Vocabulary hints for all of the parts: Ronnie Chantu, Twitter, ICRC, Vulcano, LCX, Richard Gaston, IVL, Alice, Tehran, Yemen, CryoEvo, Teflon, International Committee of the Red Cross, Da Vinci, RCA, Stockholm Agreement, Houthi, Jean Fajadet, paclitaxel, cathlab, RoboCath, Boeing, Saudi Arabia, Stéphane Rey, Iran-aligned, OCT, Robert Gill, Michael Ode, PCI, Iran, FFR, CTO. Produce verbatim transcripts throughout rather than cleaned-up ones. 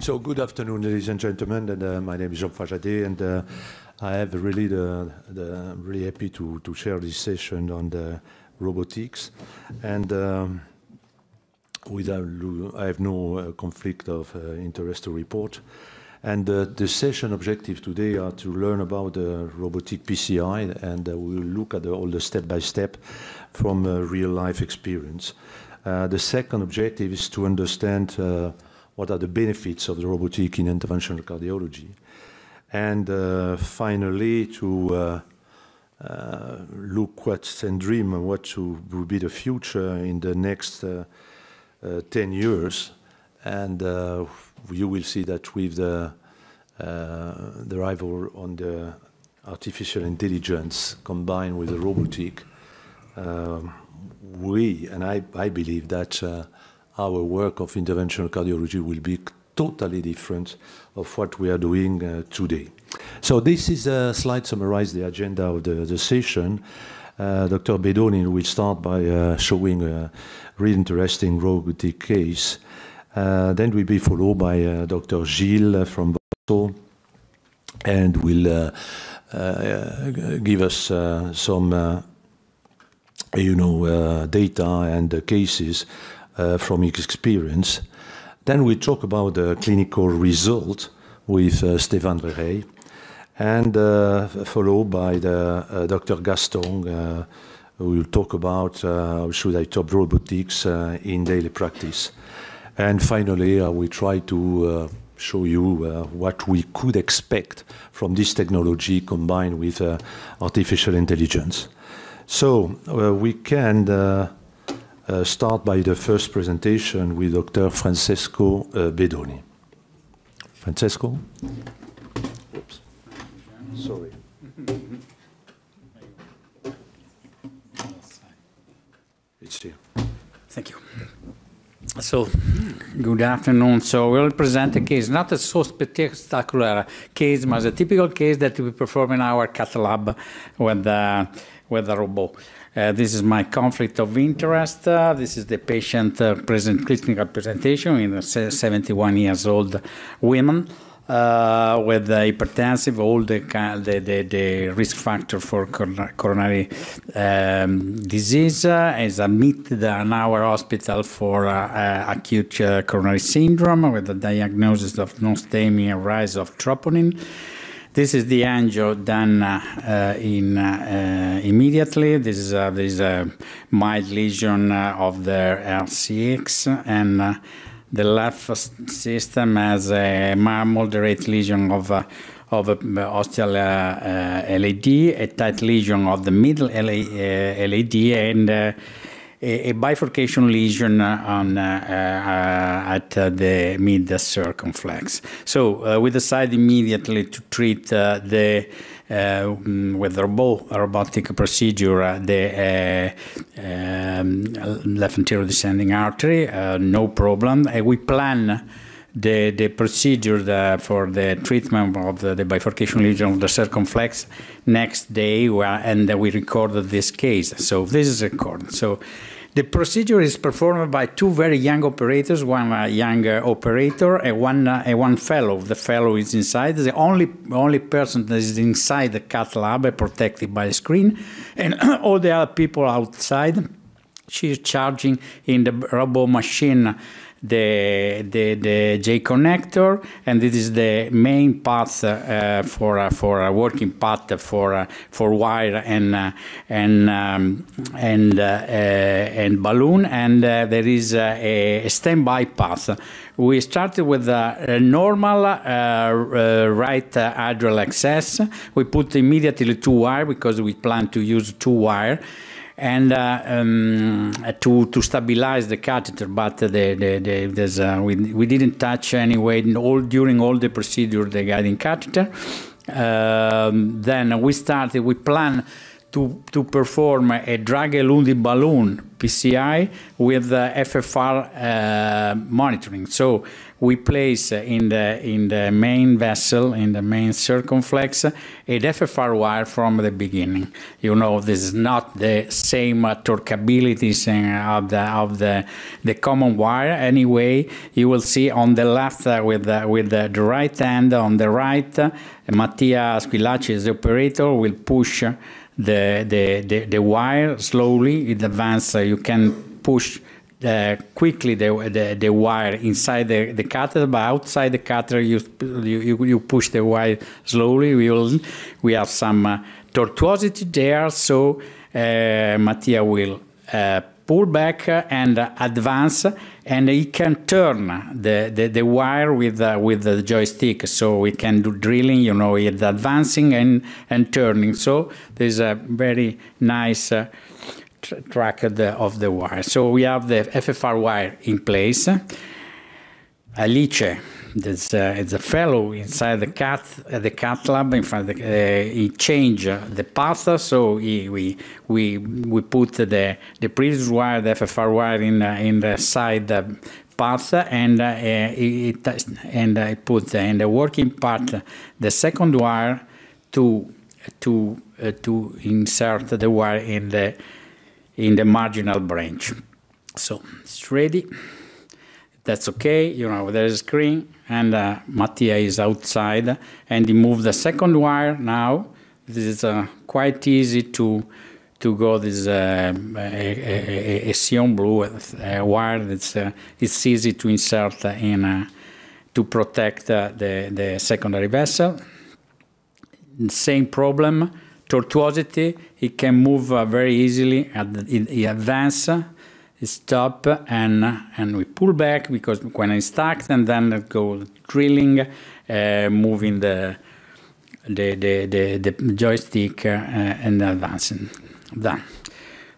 So good afternoon, ladies and gentlemen, and uh, my name is Jean Fajadet, and uh, I have really the, the I'm really happy to, to share this session on the robotics, and um, without I have no uh, conflict of uh, interest to report. And uh, the session objective today are to learn about the uh, robotic P C I, and uh, we will look at the, all the step-by-step -step from uh, real-life experience. Uh, the second objective is to understand uh, what are the benefits of the robotic in interventional cardiology. And uh, finally, to uh, uh, look what's and dream what will be the future in the next uh, uh, ten years. And uh, you will see that with the, uh, the arrival on the artificial intelligence combined with the robotic, uh, we, and I, I believe that uh, our work of interventional cardiology will be totally different of what we are doing uh, today. So this is a slide summarize the agenda of the, the session. Uh, Doctor Bedogni will start by uh, showing a really interesting robotic case. Uh, then we'll be followed by uh, Doctor Gilles from Bordeaux, and will uh, uh, give us uh, some, uh, you know, uh, data and uh, cases uh, from his experience. Then we talk about the clinical result with uh, Stéphane Rey, and uh, followed by the uh, Doctor Gaston, uh, who will talk about uh, how should I top robotics uh, in daily practice. And finally, uh, we try to uh, show you uh, what we could expect from this technology combined with uh, artificial intelligence. So uh, we can uh, uh, start by the first presentation with Doctor Francesco uh, Bedogni. Francesco? Oops. Sorry. It's here. Thank you. So, good afternoon. So we'll present a case, not a so spectacular case, but a typical case that we perform in our cath lab with the, with the robot. Uh, this is my conflict of interest. Uh, this is the patient uh, present clinical presentation in a seventy-one years old woman uh, with hypertensive, all the, the, the, the risk factor for coronary um, disease, uh, is admitted in our hospital for uh, uh, acute uh, coronary syndrome with the diagnosis of nystagmy and rise of troponin. This is the angio done uh, in, uh, immediately. This is, uh, this is a mild lesion uh, of the L C X, and uh, the left system has a moderate lesion of, uh, of a ostial uh, uh, L A D, a tight lesion of the middle L A, uh, L A D, and uh, a, a bifurcation lesion on, uh, uh, at uh, the mid circumflex. So uh, we decide immediately to treat uh, the uh, with the robot, robotic procedure uh, the uh, um, left anterior descending artery. Uh, no problem. Uh, we plan the the procedure the, for the treatment of the, the bifurcation lesion of the circumflex next day, where, and we recorded this case. So this is recorded. So the procedure is performed by two very young operators, one uh, young uh, operator and one, uh, and one fellow. The fellow is inside. The only, only person that is inside the cath lab, protected by a screen, and all the other people outside. She is charging in the robo machine the the the J connector, and this is the main path uh, for uh, for a working path for uh, for wire and uh, and um, and uh, uh, and balloon, and uh, there is uh, a standby path. We started with a, a normal uh, uh, right uh, atrial access. We put immediately two wire because we plan to use two wire. And uh, um, to to stabilize the catheter, but the, the, the, there's, uh, we we didn't touch anyway. All during all the procedure, the guiding catheter. Um, then we started. We plan to, to perform a drag-eluting balloon P C I with uh, F F R uh, monitoring. So we place in the, in the main vessel, in the main circumflex, an F F R wire from the beginning. You know, this is not the same uh, torqueabilities uh, of, the, of the, the common wire. Anyway, you will see on the left uh, with, uh, with uh, the right hand, on the right, uh, Mattia Squilacci is the operator, will push uh, the, the, the, the wire slowly. It advances, uh, you can push Uh, quickly the, the the wire inside the, the catheter, but outside the catheter you you you push the wire slowly. We will we have some uh, tortuosity there, so uh, Mattia will uh, pull back and advance, and he can turn the the, the wire with uh, with the joystick, so we can do drilling. You know, it's advancing and and turning. So there's a very nice Uh, track of the, of the wire. So we have the F F R wire in place. Alice, this, uh, it's a fellow inside the cat, uh, the cat lab. In fact, uh, he changed the path, so he, we we we put the the previous wire, the F F R wire, in uh, in the side uh, path, and uh, it and I put in the working part the second wire to to uh, to insert the wire in the in the marginal branch. So it's ready, that's okay, you know, there's a screen, and uh, Mattia is outside, and he moved the second wire now. This is uh, quite easy to to go this uh, a, a, a Sion blue uh, wire, that's, uh, it's easy to insert in, uh, to protect uh, the, the secondary vessel. Same problem, tortuosity, he can move uh, very easily, he advances, he stop, and, and we pull back, because when it's stacked, and then it goes drilling, uh, moving the, the, the, the, the joystick uh, and advancing. Done.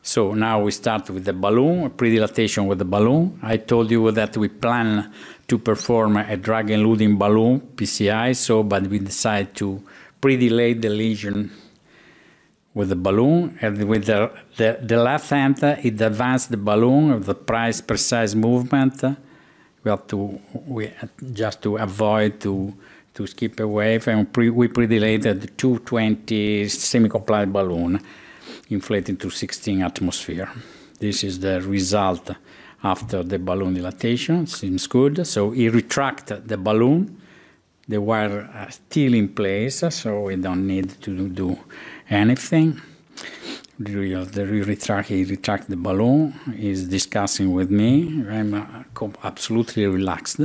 So now we start with the balloon, predilatation with the balloon. I told you that we plan to perform a drag-eluting balloon, P C I, so, but we decide to predilate the lesion with the balloon, and with the, the, the left hand, uh, it advanced the balloon with the precise, precise movement. We have to, we, just to avoid to, to skip a wave, and pre, we predilated the two twenty semi-compliant balloon, inflated to sixteen atmosphere. This is the result after the balloon dilatation, seems good. So he retracted the balloon, the wire are still in place, so we don't need to do anything. The retract, he retract the balloon, he's discussing with me. I'm absolutely relaxed.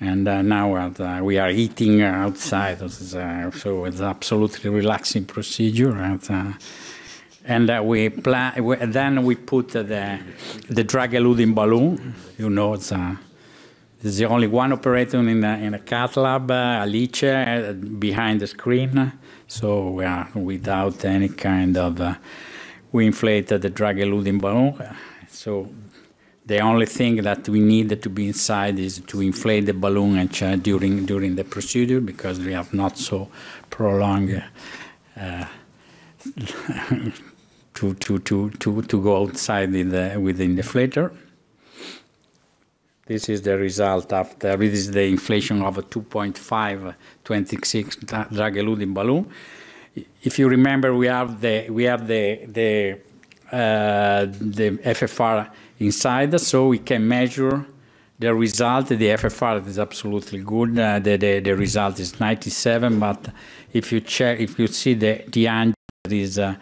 And uh, now uh, we are eating outside, uh, so it's absolutely relaxing procedure. And, uh, and uh, we plan, we, then we put uh, the, the drag-eluding balloon, you know, it's uh, there's the only one operator in a, in a cath lab, uh, Alice, uh, behind the screen. So we are without any kind of, uh, we inflated the drag-eluting balloon. So the only thing that we need to be inside is to inflate the balloon and during during the procedure, because we have not so prolonged uh, to, to, to, to, to go outside in the, with the inflator. This is the result after, this is the inflation of a two point five twenty-six drag-eluting balloon. If you remember, we have the we have the the uh, the F F R inside, so we can measure the result. The F F R is absolutely good. Uh, the, the the result is ninety-seven. But if you check, if you see the the angle, there is a,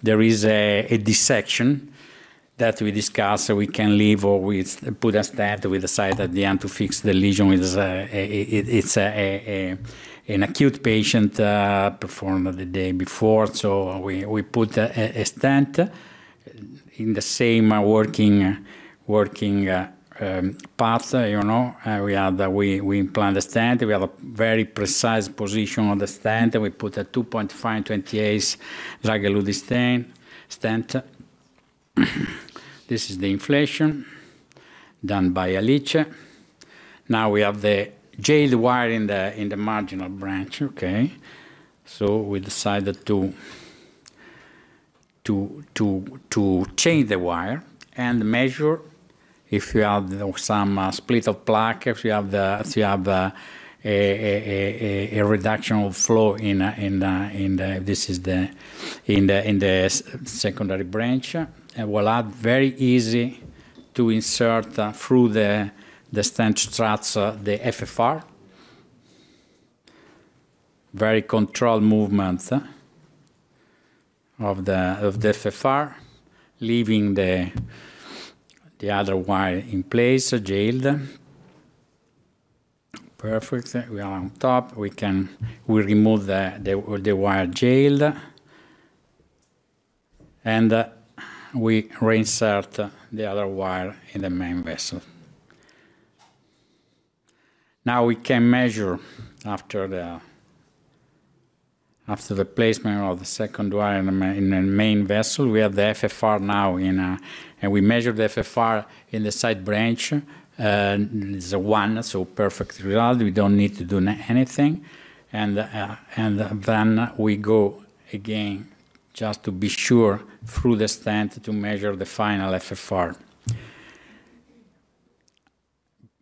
there is a, a dissection that we discuss, so we can leave or we put a stent with the side at the end to fix the lesion. It's a, it, it's a, a, a, an acute patient uh, performed the day before, so we, we put a, a stent in the same working working uh, um, path. You know, uh, we had uh, we we implant the stent. We have a very precise position on the stent. We put a two point five twenty-eight drag-eluting stent stent. This is the inflation done by Alice. Now we have the jailed wire in the in the marginal branch. Okay, so we decided to to, to, to change the wire and measure if you have some uh, split of plaque, if you have the, if you have the, a, a, a, a reduction of flow in uh, in uh, in the, this is the in the in the secondary branch, and will add very easy to insert uh, through the the stent struts uh, the F F R. Very controlled movement uh, of the of the F F R, leaving the the other wire in place, uh, jailed. Perfect. We are on top. We can we remove the the, the wire jailed, and uh, we reinsert uh, the other wire in the main vessel. Now we can measure after the after the placement of the second wire in the main, in the main vessel. We have the F F R now in a, and we measure the F F R in the side branch. Uh, it's a one, so perfect result. We don't need to do anything, and uh, and then we go again just to be sure through the stent to measure the final F F R.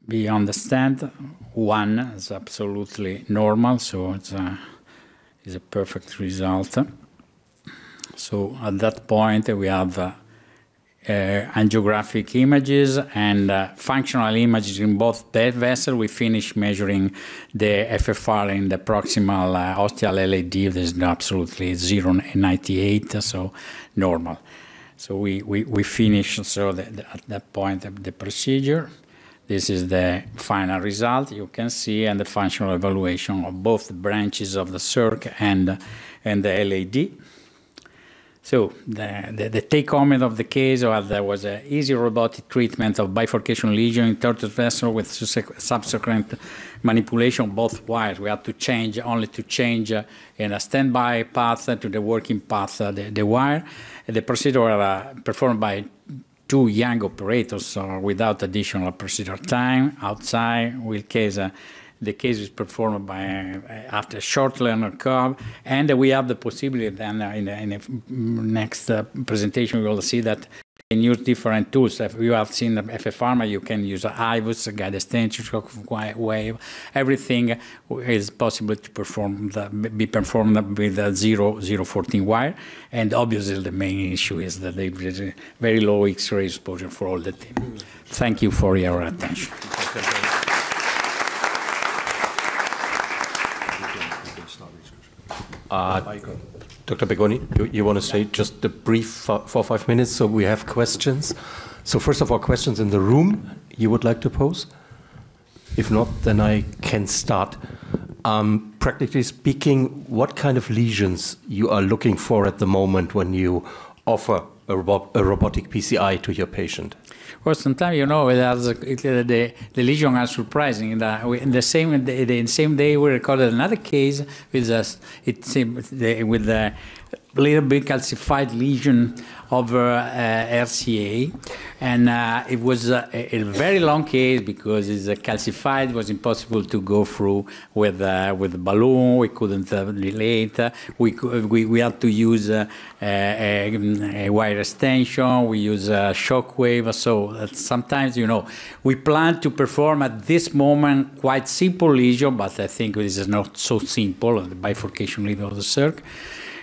Beyond the stent, one is absolutely normal, so it's a, it's a perfect result. So at that point we have Uh, Uh, angiographic images and uh, functional images in both that vessel. We finish measuring the F F R in the proximal uh, ostial L A D. There's absolutely zero ninety-eight, so normal. So we we, we finish. So the, the, at that point of the procedure, this is the final result you can see, and the functional evaluation of both branches of the circ and and the L A D. So the, the, the take-home of the case was there was an easy robotic treatment of bifurcation lesion in tortuous vessel with subsequent manipulation of both wires. We had to change, only to change uh, in a standby path to the working path, uh, the, the wire. The procedure uh, performed by two young operators uh, without additional procedure time outside. Will case. Uh, The case is performed by uh, after short learner curve, and uh, we have the possibility. Then uh, in, in the next uh, presentation, we will see that you can use different tools. If you have seen the F F R, you can use I V U S, guided stent, shock wave. Everything is possible to perform the, be performed with a zero zero fourteen wire. And obviously, the main issue is that there is a very low X-ray exposure for all the team. Thank you for your attention. Uh, Doctor Bedogni, you, you want to say just a brief four or five minutes, so we have questions. So first of all, questions in the room you would like to pose? If not, then I can start. Um, practically speaking, what kind of lesions you are looking for at the moment when you offer a, robo a robotic P C I to your patient? Well, sometimes, you know, the, the lesions are surprising. In the, in the same the, the same day, we recorded another case with a it seemed with a little bit calcified lesion over uh, R C A, and uh, it was a, a very long case because it's uh, calcified. It was impossible to go through with uh, with the balloon. We couldn't uh, relate. We, could, we we had to use uh, a, a wire extension. We use a shock wave. So sometimes, you know, we plan to perform at this moment quite simple lesion, but I think this is not so simple. The bifurcation lesion of the circ.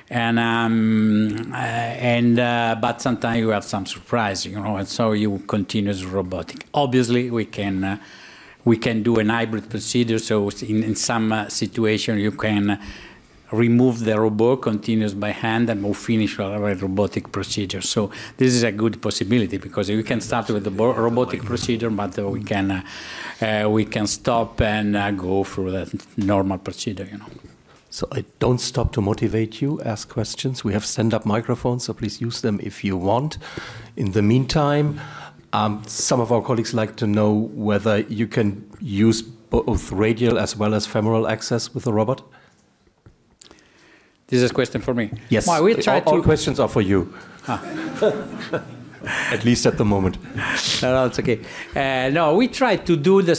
And um, uh, and uh, but sometimes you have some surprise, you know, and so you continue as robotic. Obviously, we can uh, we can do an hybrid procedure. So in, in some uh, situation, you can remove the robot, continues by hand, and we'll finish our robotic procedure. So this is a good possibility because we can start with the robotic procedure, but uh, we can uh, uh, we can stop and uh, go through the normal procedure, you know. So I don't stop to motivate you, ask questions. We have stand-up microphones, so please use them if you want. In the meantime, um, some of our colleagues like to know whether you can use both radial as well as femoral access with the robot. This is a question for me. Yes, well, we try all, to... all questions are for you. Ah. At least at the moment. No, no, it's okay. Uh, no, we try to do the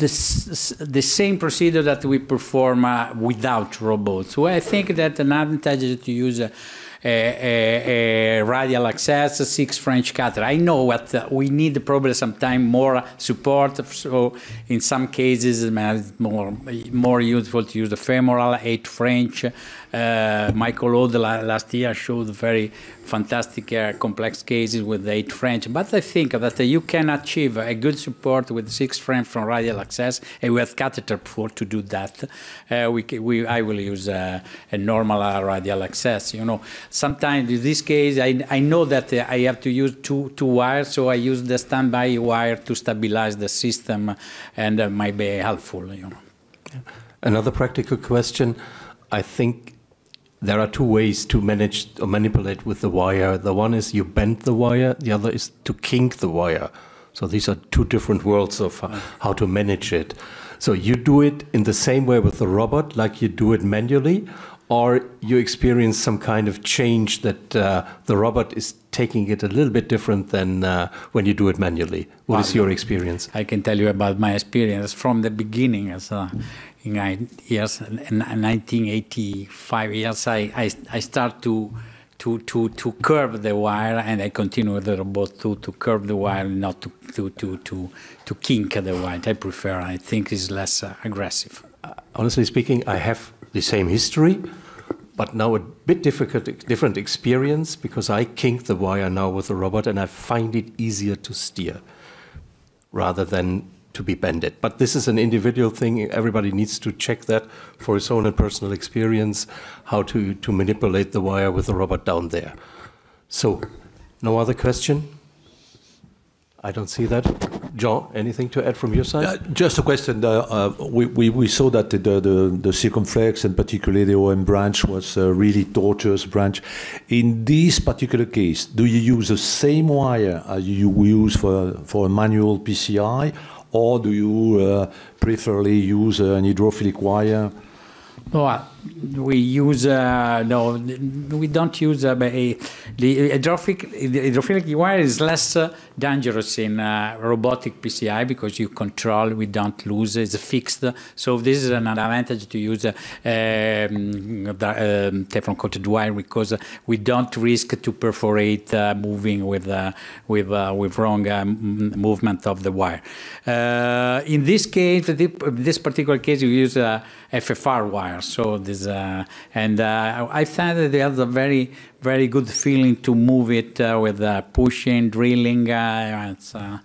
this, the same procedure that we perform uh, without robots. Well, I think that an advantage is to use a, uh, uh, radial access, six French catheter. I know what uh, we need probably sometime more support. So in some cases, it's more, more useful to use the femoral, eight French. Uh, Michael Ode last year showed very fantastic uh, complex cases with eight French. But I think that uh, you can achieve a good support with six French from radial access, and we have catheter for to do that. Uh, we, we, I will use uh, a normal radial access. You know, sometimes in this case, I, I know that uh, I have to use two, two wires, so I use the standby wire to stabilize the system, and uh, might be helpful. You know. Another practical question, I think. There are two ways to manage or manipulate with the wire. The one is you bend the wire, the other is to kink the wire. So these are two different worlds of how to manage it. So you do it in the same way with the robot, like you do it manually, or you experience some kind of change that uh, the robot is taking it a little bit different than uh, when you do it manually. What well, is your experience? I can tell you about my experience from the beginning. As a, in nineteen eighty-five years, I, I, I start to, to, to, to curve the wire, and I continue with the robot to, to curve the wire, not to, to, to, to, to kink the wire. I prefer, I think it's less uh, aggressive. Uh, honestly speaking, I have the same history, but now a bit difficult, different experience, because I kink the wire now with a robot, and I find it easier to steer rather than to be bended. But this is an individual thing. Everybody needs to check that for his own personal experience, how to, to manipulate the wire with a robot down there. So, no other question? I don't see that. Jean, anything to add from your side? Uh, just a question. Uh, uh, we, we, we saw that the, the, the circumflex, and particularly the O M branch, was a really tortuous branch. In this particular case, do you use the same wire as you use for, for a manual P C I, or do you uh, preferably use an hydrophilic wire? Well, we use uh, no, we don't use uh, a the hydrophilic hydrophilic wire is less uh, dangerous in uh, robotic P C I, because you control, we don't lose, it's fixed. So this is an advantage to use uh, um, uh, Teflon coated wire, because we don't risk to perforate uh, moving with uh, with uh, with wrong uh, movement of the wire. Uh, in this case, this particular case, we use uh, F F R wire. So this, uh, and uh, I found that they have a very, very good feeling to move it uh, with uh, pushing, drilling. Uh, it's, uh,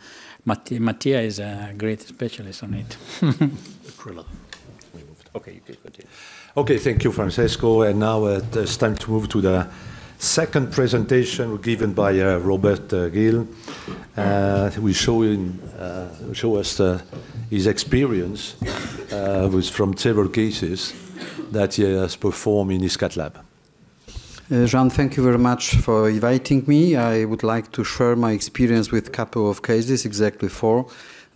Mattia is a great specialist on it. Okay, you can continue. Okay, thank you, Francesco. And now uh, it's time to move to the second presentation given by uh, Robert uh, Gill. Uh, we show him, uh, show us uh, his experience uh, with from several cases that he has performed in his cath lab. Uh, Jean, thank you very much for inviting me. I would like to share my experience with a couple of cases, exactly four.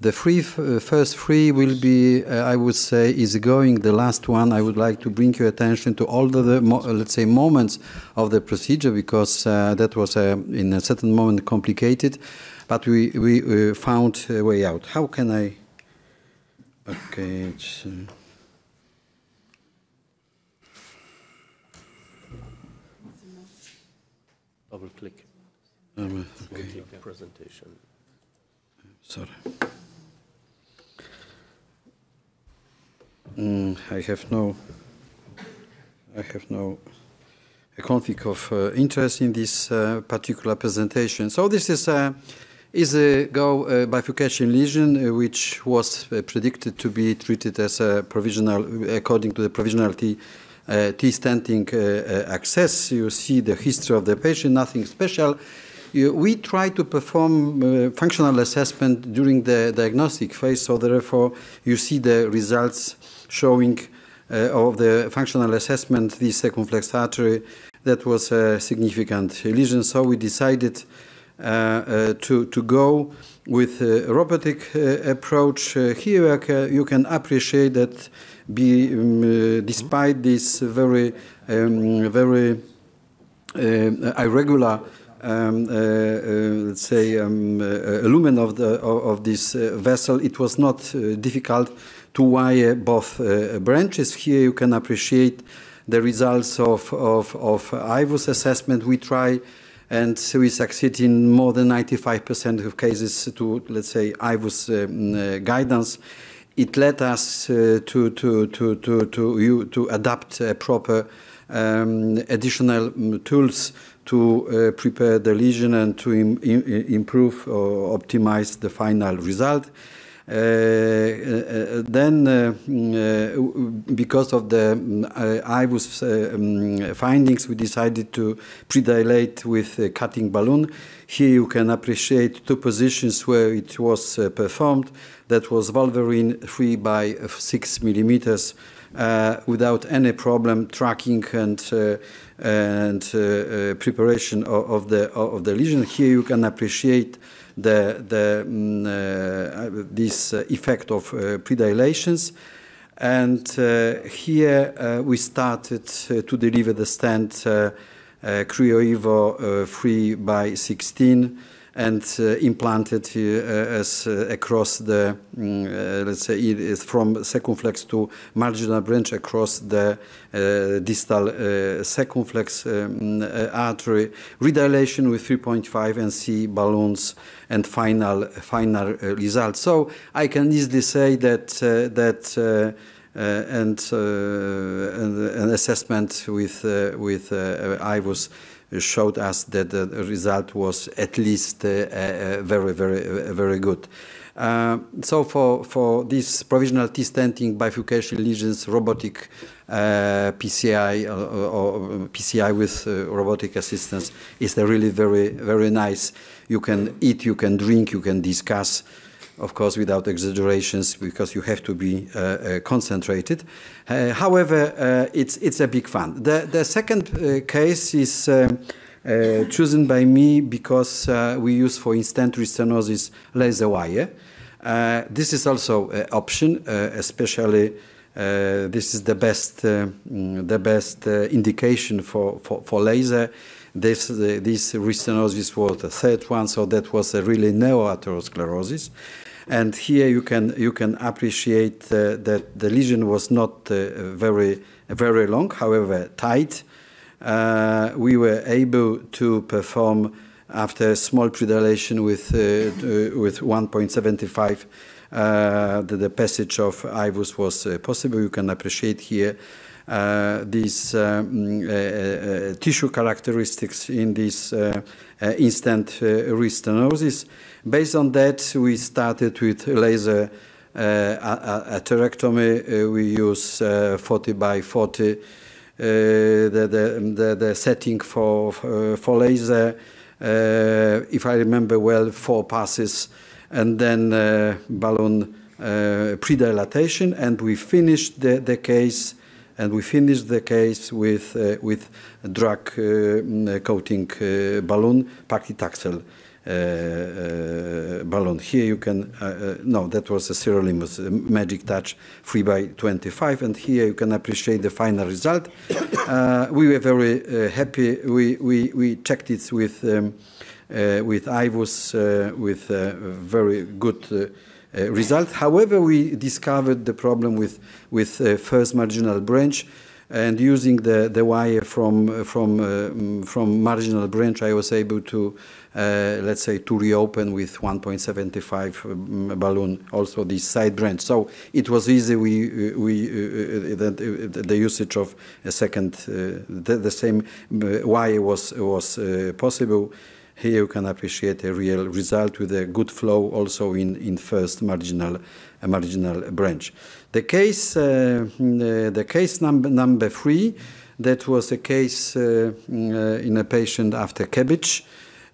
The three, uh, first three will be, uh, I would say, is going. The last one, I would like to bring your attention to all the, the mo let's say, moments of the procedure, because uh, that was, uh, in a certain moment, complicated, but we, we uh, found a way out. How can I? Okay. It's, uh... Double click. Um, okay. Presentation. Sorry. Mm, I have no, I have no a conflict of uh, interest in this uh, particular presentation. So this is a is a go uh, bifurcation lesion, uh, which was uh, predicted to be treated as a provisional, according to the provisional T uh, T stenting uh, uh, access. You see the history of the patient, nothing special. You, we try to perform uh, functional assessment during the diagnostic phase, so therefore you see the results showing uh, of the functional assessment, the circumflex artery. That was a significant lesion, so we decided uh, uh, to, to go with a robotic uh, approach. Uh, here uh, you can appreciate that be, um, uh, despite this very, um, very uh, irregular Um, uh, uh, let's say um, uh, lumen of the of, of this uh, vessel, it was not uh, difficult to wire both uh, branches. Here you can appreciate the results of, of, of I V U S assessment. We try, and we succeed in more than ninety-five percent of cases to, let's say, I V U S uh, guidance. It led us uh, to, to, to, to, to, you, to adapt uh, proper um, additional tools to uh, prepare the lesion and to im improve or optimize the final result. Uh, uh, then, uh, uh, because of the uh, I V U S uh, um, findings, we decided to predilate with a cutting balloon. Here you can appreciate two positions where it was uh, performed. That was Wolverine three by six millimeters uh, without any problem tracking and uh, and uh, uh, preparation of, of the of the lesion. Here you can appreciate the the um, uh, this uh, effect of uh, predilations, and uh, here uh, we started uh, to deliver the stent uh, uh, CryoEvo uh, three by sixteen and uh, implanted uh, as uh, across the um, uh, let's say it is from circumflex to marginal branch across the uh, distal uh, circumflex um, uh, artery, redilation with three point five N C balloons, and final final uh, result. So I can easily say that uh, that uh, uh, and, uh, and an assessment with uh, with uh, I V U S showed us that the result was at least uh, uh, very, very, uh, very good. Uh, so for, for this provisional T-stenting bifurcation lesions, robotic uh, P C I uh, or P C I with uh, robotic assistance is a really very, very nice. You can eat, you can drink, you can discuss, of course, without exaggerations, because you have to be uh, uh, concentrated. Uh, however, uh, it's it's a big fun. The the second uh, case is uh, uh, chosen by me because uh, we use for instantary stenosis laser wire. Uh, this is also an option, uh, especially uh, this is the best uh, the best uh, indication for for, for laser. This, uh, this restenosis was the third one, so that was a really neo-atherosclerosis. And here you can, you can appreciate uh, that the lesion was not uh, very, very long, however tight. Uh, we were able to perform, after a small predilation with, uh, with one point seven five, uh, the, the passage of I V U S was uh, possible. You can appreciate here Uh, these um, uh, uh, tissue characteristics in this uh, uh, instant uh, restenosis. Based on that, we started with laser uh, atherectomy. Uh, we use uh, forty by forty, uh, the, the, the, the setting for, uh, for laser, uh, if I remember well, four passes, and then uh, balloon uh, predilatation, and we finished the, the case And we finished the case with, uh, with drug uh, coating uh, balloon, paclitaxel uh, uh, balloon. Here you can, uh, uh, no, that was a sirolimus uh, magic touch three by twenty-five. And here you can appreciate the final result. Uh, we were very uh, happy. We, we, we checked it with, um, uh, with I V U S uh, with uh, very good uh, Uh, result. However, we discovered the problem with with uh, first marginal branch, and using the the wire from from uh, from marginal branch, I was able to uh, let's say to reopen with one point seven five balloon also the side branch. So it was easy. We we uh, the, the usage of a second uh, the, the same wire was was uh, possible. Here you can appreciate a real result with a good flow also in, in first marginal, uh, marginal branch. The case, uh, the case number, number three, that was a case uh, in a patient after C A B G.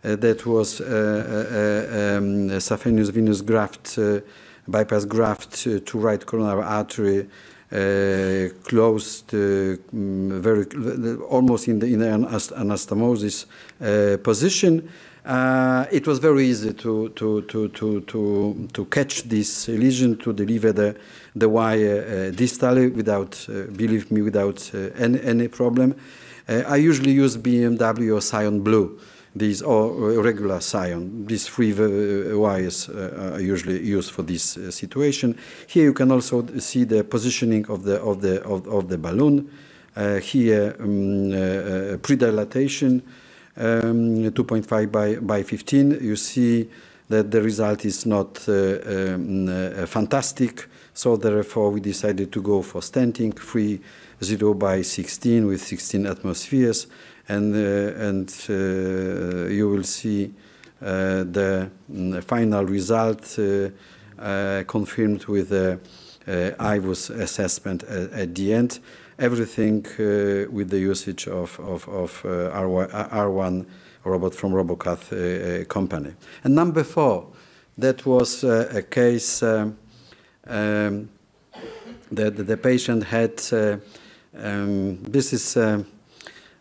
Uh, that was uh, uh, um, a saphenous venous graft, uh, bypass graft uh, to right coronary artery, uh, closed, uh, very almost in the in the anastomosis uh, position. Uh, it was very easy to to to to to to catch this lesion, to deliver the the wire uh, distally without, uh, believe me, without uh, any any problem. Uh, I usually use B M W or Scion Blue, these or regular Scion. These three wires uh, are usually used for this uh, situation. Here you can also see the positioning of the of the of, of the balloon, uh, here um, uh, uh, predilatation um, two point five by, by fifteen, you see that the result is not uh, um, uh, fantastic. So therefore, we decided to go for stenting free zero by sixteen with sixteen atmospheres, and uh, and uh, you will see uh, the mm, final result uh, uh, confirmed with the uh, uh, I V U S assessment at, at the end. Everything uh, with the usage of of, of uh, R one robot from RoboCath uh, uh, company. And number four, that was uh, a case. Um, Um, that the, the patient had, uh, um, this is uh,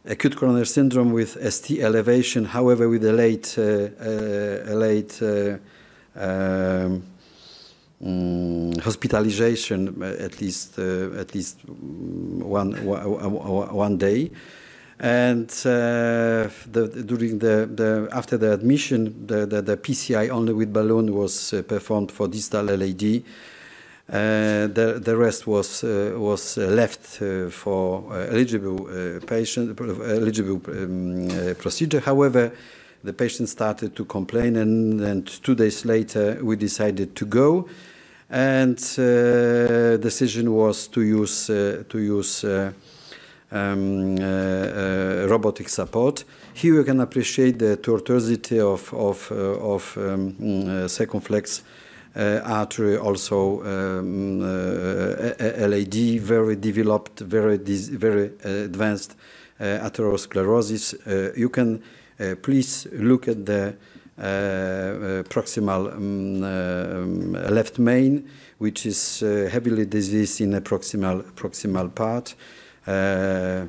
acute coronary syndrome with S T elevation, however with a late, uh, uh, a late uh, um, um, hospitalization, at least, uh, at least one, one day. And uh, the, during the, the after the admission, the, the, the P C I only with balloon was uh, performed for distal L A D. Uh, the, the rest was uh, was left uh, for uh, eligible uh, patient eligible um, uh, procedure. However, the patient started to complain, and, and two days later we decided to go, and uh, decision was to use uh, to use uh, um, uh, uh, robotic support. Here you can appreciate the tortuosity of of uh, of um, uh, circumflex. Uh, artery also um, uh, L A D, very developed, very very advanced uh, atherosclerosis. Uh, you can uh, please look at the uh, uh, proximal um, uh, left main, which is uh, heavily diseased in the proximal proximal part. Uh,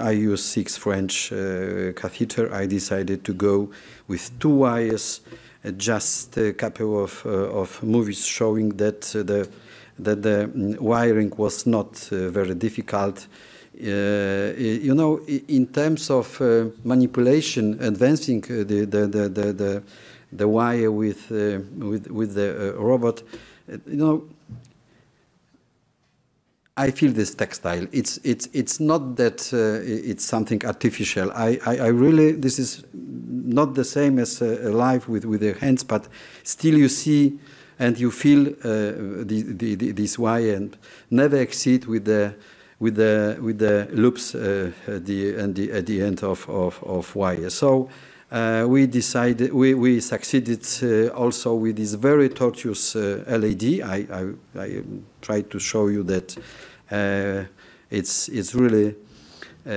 I use six French uh, catheter. I decided to go with two wires. Uh, just a couple of, uh, of movies showing that uh, the, that the wiring was not uh, very difficult. Uh, you know, in terms of uh, manipulation, advancing uh, the, the, the, the, the, the wire with, uh, with, with the uh, robot, uh, you know, I feel this textile. It's, it's, it's not that uh, it's something artificial. I, I, I really, this is not the same as uh, life with, with your hands, but still you see and you feel uh, the, the, the, this wire, and never exceed with the, with the, with the loops uh, at, the, and the, at the end of, of, of wire. So uh, we decided, we, we succeeded uh, also with this very tortuous uh, L A D. I, I, I tried to show you that uh, it's, it's really Uh,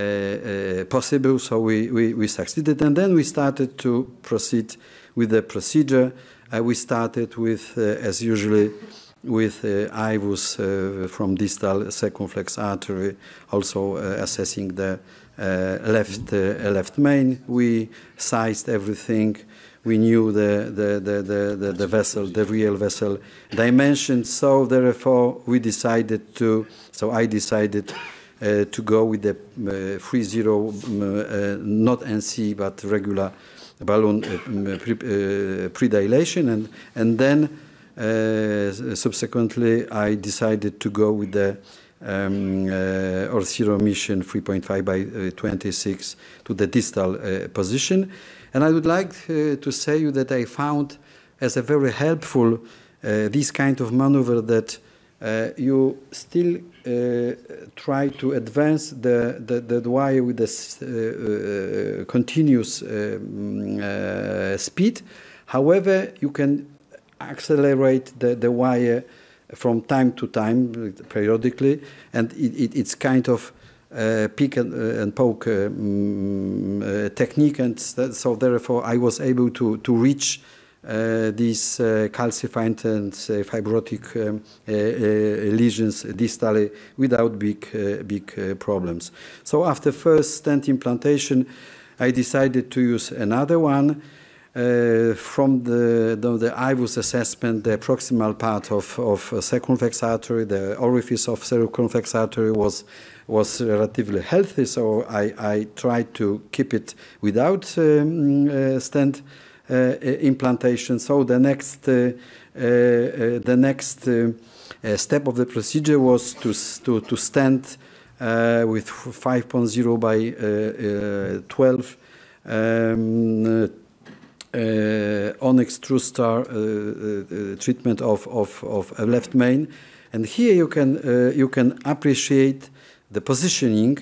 uh, possible, so we, we, we succeeded, and then we started to proceed with the procedure. Uh, we started with, uh, as usually, with uh, I V U S uh, from distal circumflex artery, also uh, assessing the uh, left uh, left main. We sized everything. We knew the the, the, the, the the vessel, the real vessel dimension. So therefore, we decided to. So I decided. Uh, to go with the uh, free zero, uh, not N C but regular balloon uh, pre, uh, predilation, and and then uh, subsequently I decided to go with the um, uh, or zero mission three point five by twenty-six to the distal uh, position, and I would like uh, to say you that I found as a very helpful uh, this kind of maneuver that. Uh, you still uh, try to advance the, the, the wire with this uh, uh, continuous um, uh, speed. However, you can accelerate the, the wire from time to time, periodically, and it, it, it's kind of uh, pick and, uh, and poke um, uh, technique, and so therefore I was able to, to reach Uh, these uh, calcified and uh, fibrotic um, uh, uh, lesions distally without big, uh, big uh, problems. So after first stent implantation, I decided to use another one. Uh, from the, the, the I V U S assessment, the proximal part of, of uh, circumflex artery, the orifice of circumflex artery was, was relatively healthy, so I, I tried to keep it without um, uh, stent Uh, implantation. So the next, uh, uh, uh, the next uh, uh, step of the procedure was to to, to stent uh, uh, with five point zero by uh, uh, twelve um, uh, onyx TruStar uh, uh, treatment of, of, of a left main. And here you can, uh, you can appreciate the positioning,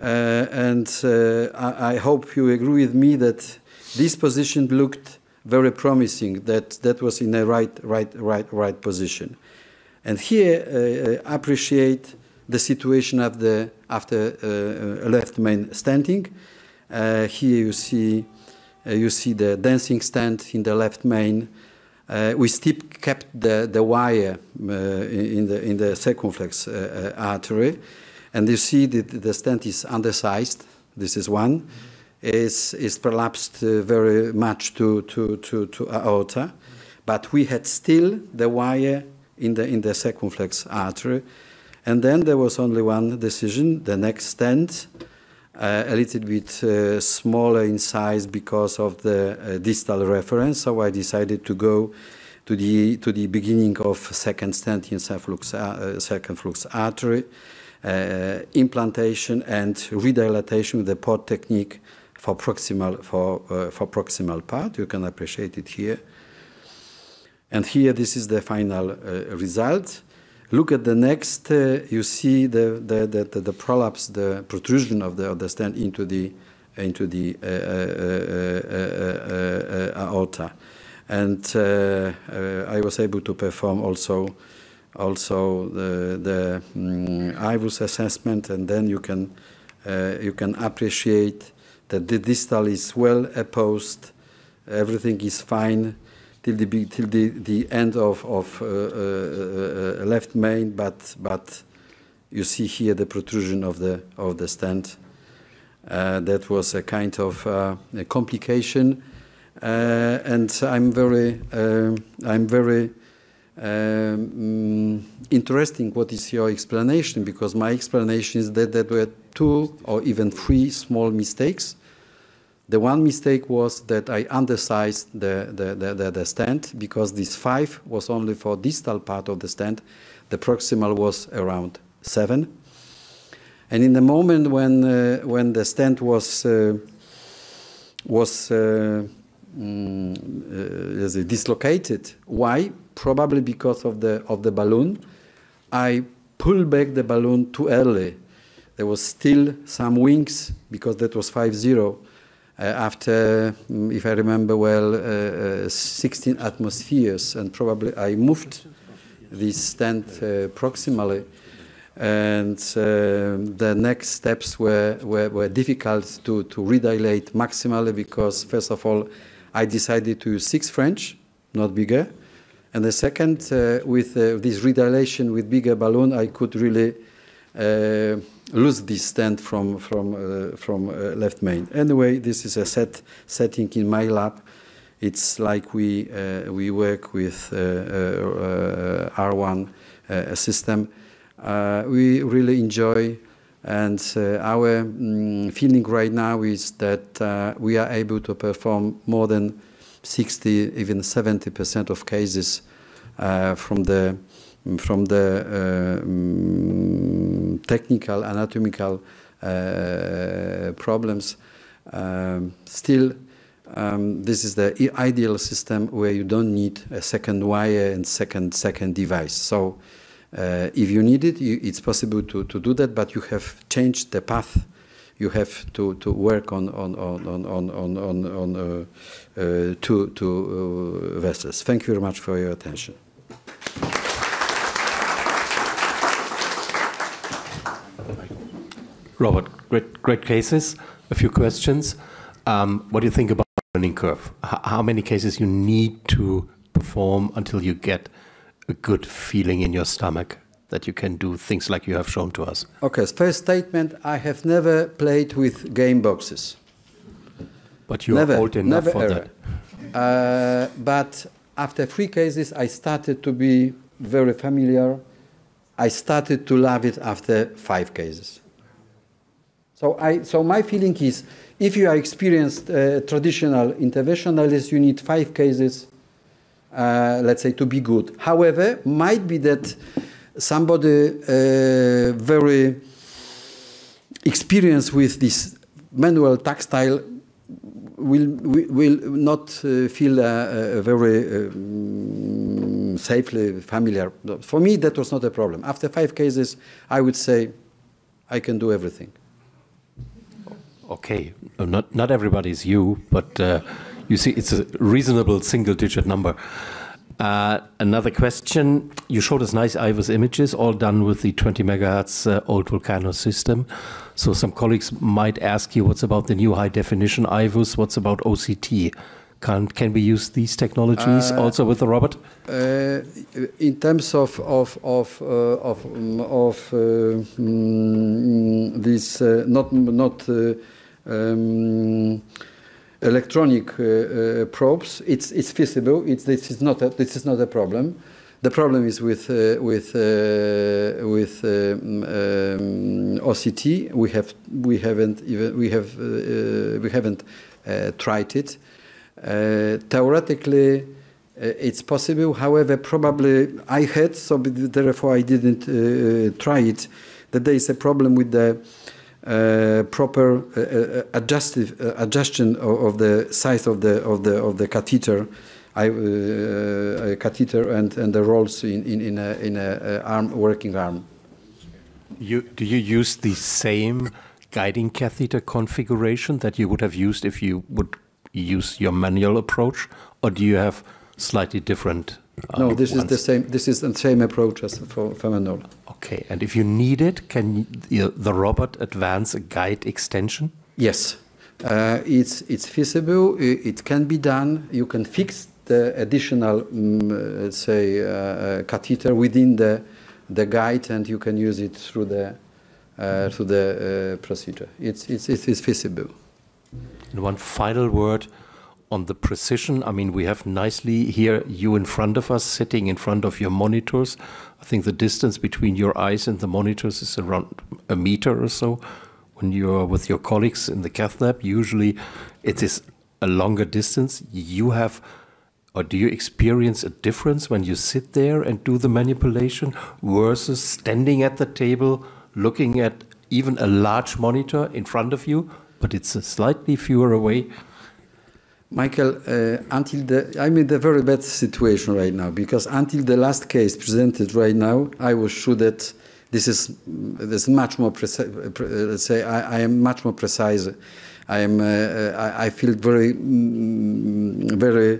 uh, and uh, I, I hope you agree with me that this position looked very promising, that that was in a right, right, right, right position. And here uh, appreciate the situation of the, after uh, left main stenting. Uh, here you see, uh, you see the dancing stent in the left main. Uh, we still kept the, the wire uh, in, the, in the circumflex uh, uh, artery. And you see that the stent is undersized. This is one. Mm-hmm. Is, is prolapsed uh, very much to, to, to, to aorta, mm-hmm. but we had still the wire in the, in the circumflex artery. And then there was only one decision, the next stent, uh, a little bit uh, smaller in size because of the uh, distal reference, so I decided to go to the, to the beginning of second stent in circumflex, uh, circumflex artery, uh, implantation and redilatation with the port technique for proximal, for, uh, for proximal part. You can appreciate it here. And here, this is the final uh, result. Look at the next. Uh, you see the, the, the, the, the prolapse, the protrusion of the, of the stent into the, into the uh, uh, uh, uh, uh, uh, aorta. And uh, uh, I was able to perform also, also the, the um, I V U S assessment. And then you can, uh, you can appreciate that the distal is well opposed, everything is fine till the, till the, the end of, of uh, uh, left main, but, but you see here the protrusion of the, of the stent. Uh, that was a kind of uh, a complication, uh, and I'm very, uh, I'm very um, interesting what is your explanation, because my explanation is that there were two or even three small mistakes. The one mistake was that I undersized the, the, the, the, the stent, because this five was only for distal part of the stent. The proximal was around seven. And in the moment when, uh, when the stent was, uh, was uh, mm, uh, dislocated, why? Probably because of the, of the balloon. I pulled back the balloon too early. There was still some wings, because that was five zero. Uh, after, if I remember well, uh, uh, sixteen atmospheres, and probably I moved this stent uh, proximally. And uh, the next steps were, were, were difficult to, to redilate maximally, because first of all, I decided to use six French, not bigger. And the second, uh, with uh, this redilation with bigger balloon, I could really Uh, lose this stent from, from, uh, from uh, left main. Anyway, this is a set setting in my lab. It's like we, uh, we work with uh, uh, uh, R one uh, system. Uh, we really enjoy, and uh, our um, feeling right now is that uh, we are able to perform more than sixty, even seventy percent of cases uh, from the from the uh, um, technical, anatomical uh, problems. Um, still, um, this is the ideal system where you don't need a second wire and second, second device. So uh, if you need it, you, it's possible to, to do that, but you have changed the path. You have to, to work on, on, on, on, on, on, on uh, uh, two, two uh, vessels. Thank you very much for your attention. Robert, great, great cases. A few questions. Um, what do you think about the learning curve? H how many cases you need to perform until you get a good feeling in your stomach that you can do things like you have shown to us? Okay, first statement, I have never played with game boxes. But you're never, old enough never for ever. that. Uh, but after three cases, I started to be very familiar. I started to love it after five cases. So, I, so my feeling is, if you are experienced uh, traditional interventionalist, you need five cases, uh, let's say, to be good. However, might be that somebody uh, very experience with this manual tactile will will not uh, feel uh, uh, very um, safely familiar. For me, that was not a problem. After five cases, I would say I can do everything. Okay, not not everybody's you, but uh, you see, it's a reasonable single-digit number. Uh, another question: you showed us nice I V U S images, all done with the twenty megahertz uh, old Vulcano system. So some colleagues might ask you, what's about the new high-definition I V U S? What's about O C T? Can can we use these technologies uh, also with the robot? Uh, in terms of of of uh, of, um, of uh, mm, this uh, not not. Uh, um, electronic uh, uh, probes, it's it's feasible. It's this is not a, this is not a problem. The problem is with uh, with uh, with um, um, O C T. We have we haven't even we have uh, we haven't uh, tried it. Uh, theoretically, uh, it's possible. However, probably I had so therefore I didn't uh, try it. That there is a problem with the. Uh, proper uh, uh, adjustive uh, adjustion of, of the size of the of the of the catheter, I, uh, catheter and and the rolls in in in a, in a arm working arm. You do you use the same guiding catheter configuration that you would have used if you would use your manual approach, or do you have slightly different? Uh, no, this ones? Is the same. This is the same approach as for, for manual. Okay, and if you need it, can you, the robot advance a guide extension? Yes, uh, it's it's feasible. It, it can be done. You can fix the additional, um, let's say, uh, catheter within the the guide, and you can use it through the uh, through the uh, procedure. It's it's it's feasible. And one final word. On the precision, I mean, we have nicely here you in front of us, sitting in front of your monitors. I think the distance between your eyes and the monitors is around a meter or so. When you're with your colleagues in the cath lab, usually it is a longer distance. You have, or do you experience a difference when you sit there and do the manipulation versus standing at the table, looking at even a large monitor in front of you, but it's slightly fewer away? Michael, uh, until the, I'm in a very bad situation right now, because until the last case presented right now, I was sure that this is this much more precise. Let's say I, I am much more precise. I am. Uh, I, I feel very, very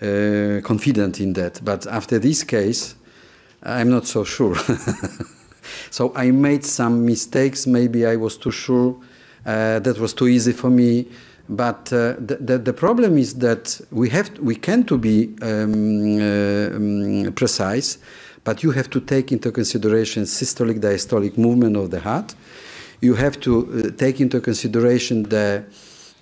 uh, confident in that. But after this case, I'm not so sure. So I made some mistakes. Maybe I was too sure. Uh, that was too easy for me. But uh, the, the, the problem is that we have to, we can to be um, uh, um, precise, but you have to take into consideration systolic, diastolic movement of the heart. You have to uh, take into consideration the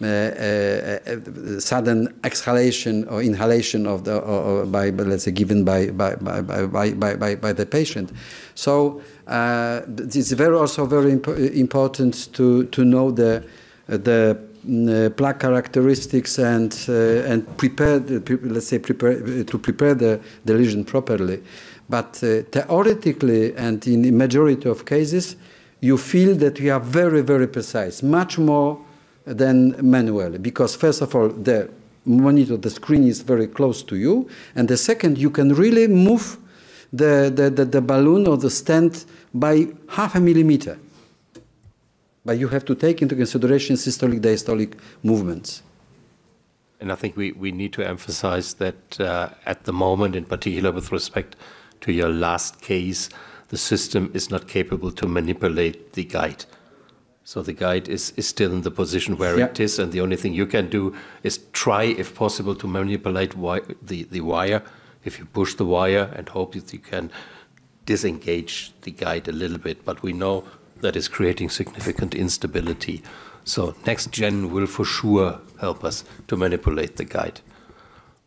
uh, uh, uh, sudden exhalation or inhalation of the or, or by let's say given by by by by by, by, by the patient. So uh, it's very also very imp important to to know the the. Uh, plaque characteristics and uh, and prepare the, let's say prepare uh, to prepare the, the lesion properly, but uh, theoretically and in the majority of cases, you feel that you are very very precise, much more than manually, because first of all the monitor, the screen is very close to you, and the second you can really move the the the, the balloon or the stent by half a millimeter. But you have to take into consideration systolic, diastolic movements. And I think we, we need to emphasize that uh, at the moment, in particular with respect to your last case, the system is not capable to manipulate the guide. So the guide is, is still in the position where yeah. it is, and the only thing you can do is try, if possible, to manipulate wi the, the wire, if you push the wire and hope that you can disengage the guide a little bit. But we know that is creating significant instability. So next gen will for sure help us to manipulate the guide.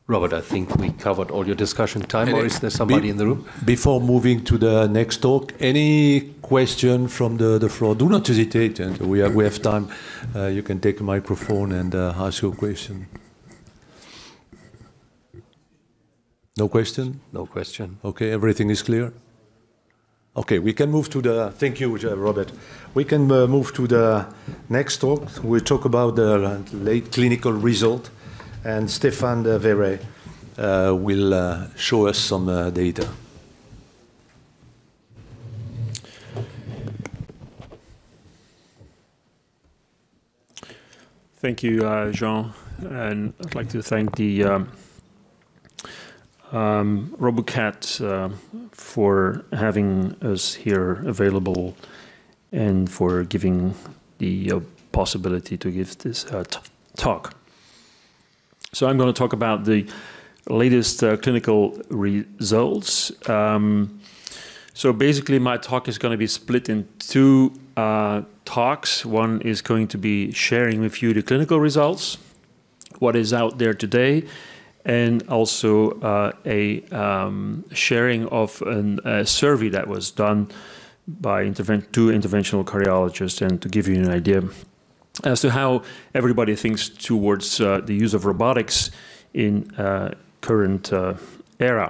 Robert, I think we covered all your discussion time, and or is there somebody in the room? Before moving to the next talk, any question from the, the floor? Do not hesitate, and we have, we have time. Uh, you can take a microphone and uh, ask your question. No question? No question. Okay, everything is clear? Okay, we can move to the, thank you, Robert. We can uh, move to the next talk. We'll talk about the late clinical result, and Stéphane Rey uh, will uh, show us some uh, data. Thank you, uh, Jean, and I'd like to thank the um, Um, RoboCath uh, for having us here available and for giving the uh, possibility to give this uh, t talk. So I'm going to talk about the latest uh, clinical re results. Um, so basically my talk is going to be split in two uh, talks. One is going to be sharing with you the clinical results, what is out there today, and also uh, a um, sharing of an, a survey that was done by interven two interventional cardiologists, and to give you an idea as to how everybody thinks towards uh, the use of robotics in uh, current uh, era.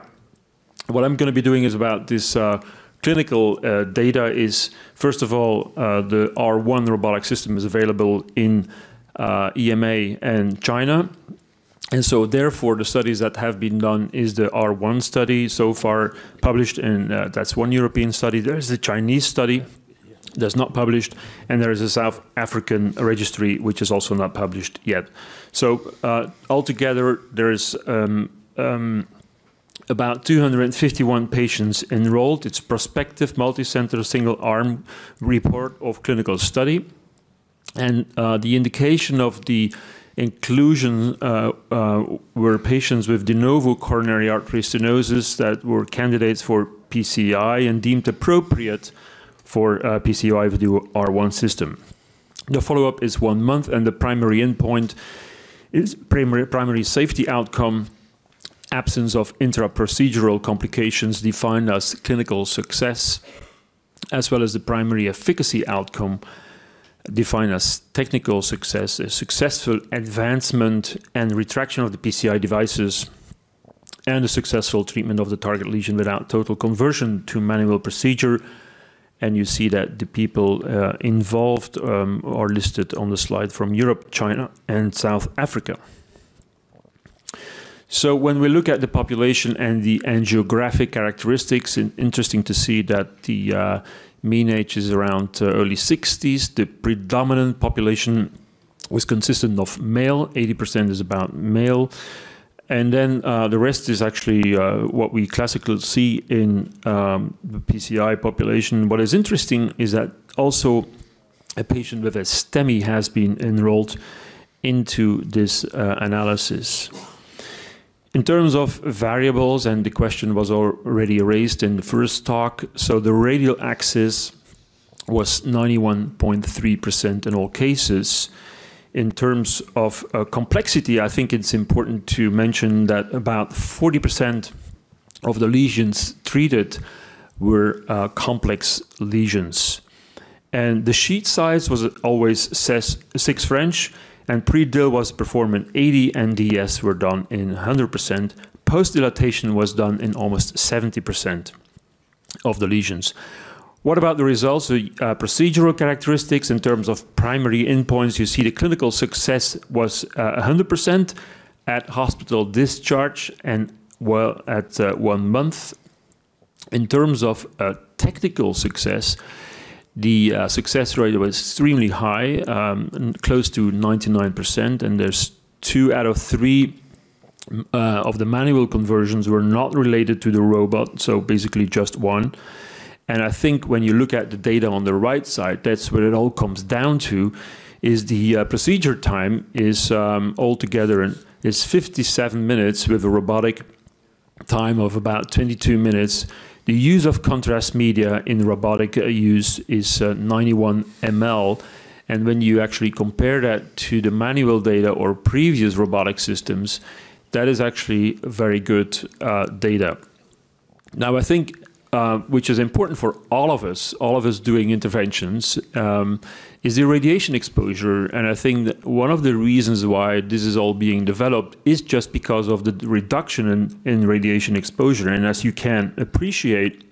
What I'm going to be doing is about this uh, clinical uh, data is, first of all, uh, the R one robotic system is available in uh, E M A and China. And so, therefore, the studies that have been done is the R one study so far published, and uh, that's one European study. There is the Chinese study that's not published, and there is a South African registry which is also not published yet. So, uh, altogether, there is um, um, about two hundred fifty-one patients enrolled. It's prospective, multicenter, single-arm report of clinical study, and uh, the indication of the inclusion uh, uh, were patients with de novo coronary artery stenosis that were candidates for P C I and deemed appropriate for uh, P C I with the R one system. The follow-up is one month, and the primary endpoint is primary, primary safety outcome, absence of intra-procedural complications defined as clinical success, as well as the primary efficacy outcome defined as technical success, a successful advancement and retraction of the P C I devices, and a successful treatment of the target lesion without total conversion to manual procedure. And you see that the people uh, involved um, are listed on the slide from Europe, China, and South Africa. So when we look at the population and the angiographic characteristics, it's interesting to see that the uh, mean age is around uh, early sixties. The predominant population was consistent of male. eighty percent is about male. And then uh, the rest is actually uh, what we classically see in um, the P C I population. What is interesting is that also a patient with a STEMI has been enrolled into this uh, analysis. In terms of variables, and the question was already raised in the first talk, so the radial axis was ninety-one point three percent in all cases. In terms of uh, complexity, I think it's important to mention that about forty percent of the lesions treated were uh, complex lesions. And the sheet size was always six French, and pre-dill was performed in eighty percent, and D S were done in one hundred percent. Post-dilatation was done in almost seventy percent of the lesions. What about the results? The uh, procedural characteristics in terms of primary endpoints, you see the clinical success was uh, one hundred percent at hospital discharge and well at uh, one month. In terms of uh, technical success, the uh, success rate was extremely high, um, close to ninety-nine percent, and there's two out of three uh, of the manual conversions were not related to the robot, so basically just one. And I think when you look at the data on the right side, that's what it all comes down to, is the uh, procedure time is um, altogether is fifty-seven minutes with a robotic time of about twenty-two minutes. The use of contrast media in robotic use is uh, ninety-one milliliters, and when you actually compare that to the manual data or previous robotic systems, that is actually very good uh, data. Now I think, uh, which is important for all of us, all of us doing interventions, um, is the radiation exposure, and I think that one of the reasons why this is all being developed is just because of the reduction in, in radiation exposure. And as you can appreciate,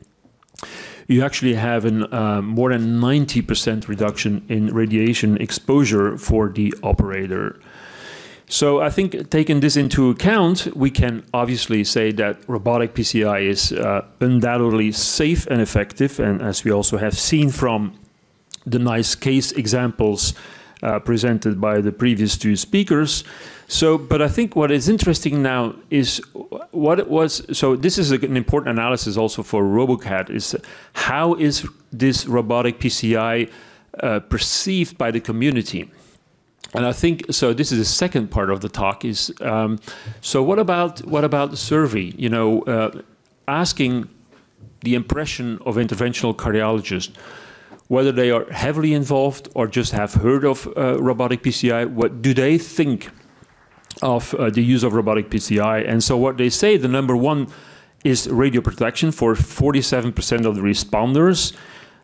you actually have an uh, more than ninety percent reduction in radiation exposure for the operator. So I think taking this into account, we can obviously say that robotic P C I is uh, undoubtedly safe and effective. And as we also have seen from the nice case examples uh, presented by the previous two speakers. So, but I think what is interesting now is what it was, so this is an important analysis also for RoboCath, is how is this robotic P C I uh, perceived by the community? And I think, so this is the second part of the talk is, um, so what about, what about the survey? You know, uh, asking the impression of interventional cardiologists, whether they are heavily involved or just have heard of uh, robotic P C I, what do they think of uh, the use of robotic P C I? And so what they say, the number one is radioprotection for forty-seven percent of the responders.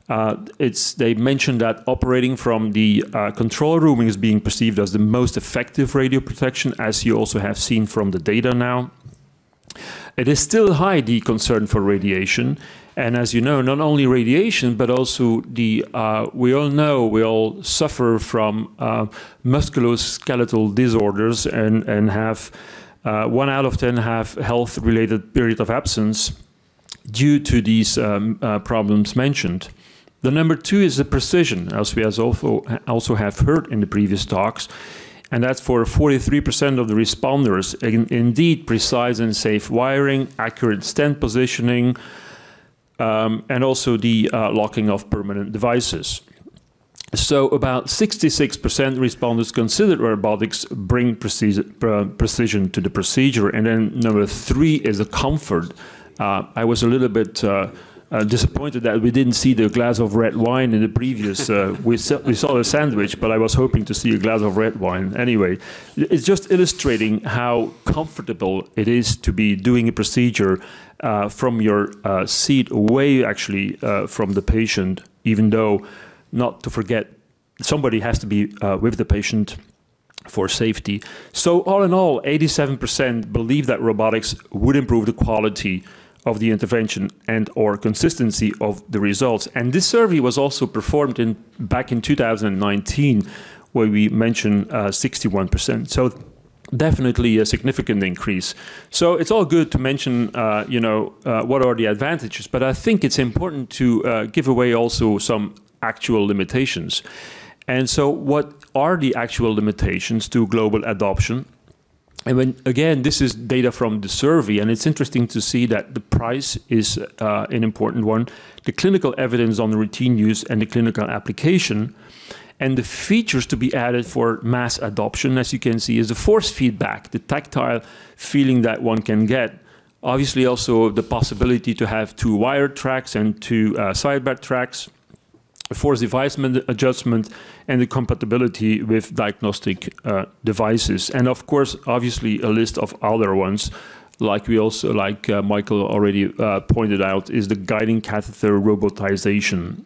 Uh, it's, they mentioned that operating from the uh, control room is being perceived as the most effective radio protection, as you also have seen from the data now. It is still high, the concern for radiation. And as you know, not only radiation, but also the, uh, we all know, we all suffer from uh, musculoskeletal disorders and, and have uh, one out of ten have health-related period of absence due to these um, uh, problems mentioned. The number two is the precision, as we has also, also have heard in the previous talks, and that's for forty-three percent of the responders. In, indeed, precise and safe wiring, accurate stent positioning, um, and also the uh, locking of permanent devices. So about sixty-six percent responders considered robotics bring preci- precision to the procedure. And then number three is the comfort. Uh, I was a little bit uh, uh, disappointed that we didn't see the glass of red wine in the previous, uh, we, saw, we saw a sandwich, but I was hoping to see a glass of red wine. Anyway, it's just illustrating how comfortable it is to be doing a procedure uh, from your uh, seat away actually uh, from the patient, even though, not to forget, somebody has to be uh, with the patient for safety. So all in all, eighty-seven percent believe that robotics would improve the quality of the intervention and or consistency of the results. And this survey was also performed in back in two thousand nineteen, where we mentioned uh, sixty-one percent. So definitely a significant increase. So it's all good to mention, uh, you know, uh, what are the advantages, but I think it's important to uh, give away also some actual limitations. And so what are the actual limitations to global adoption? And when, again, this is data from the survey, and it's interesting to see that the price is uh, an important one, the clinical evidence on routine use and the clinical application, and the features to be added for mass adoption, as you can see, is the force feedback, the tactile feeling that one can get. Obviously also the possibility to have two wired tracks and two uh, sidebed tracks, force device adjustment, and the compatibility with diagnostic uh, devices, and of course, obviously, a list of other ones, like we also, like uh, Michael already uh, pointed out, is the guiding catheter robotization.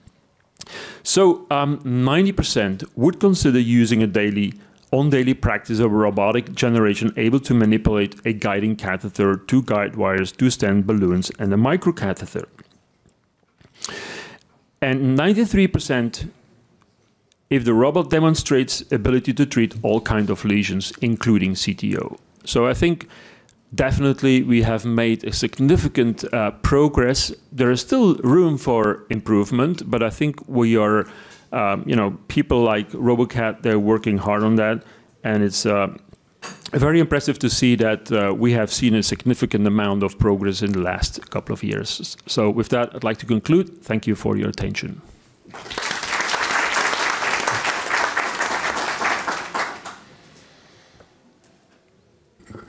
So, um, ninety percent would consider using a daily, on daily practice of robotic generation, able to manipulate a guiding catheter, two guide wires, two stent balloons, and a microcatheter. And ninety-three percent if the robot demonstrates ability to treat all kinds of lesions, including C T O. So I think definitely we have made a significant uh, progress. There is still room for improvement, but I think we are, um, you know, people like RoboCath, they're working hard on that. And it's uh, very impressive to see that uh, we have seen a significant amount of progress in the last couple of years. So with that, I'd like to conclude. Thank you for your attention.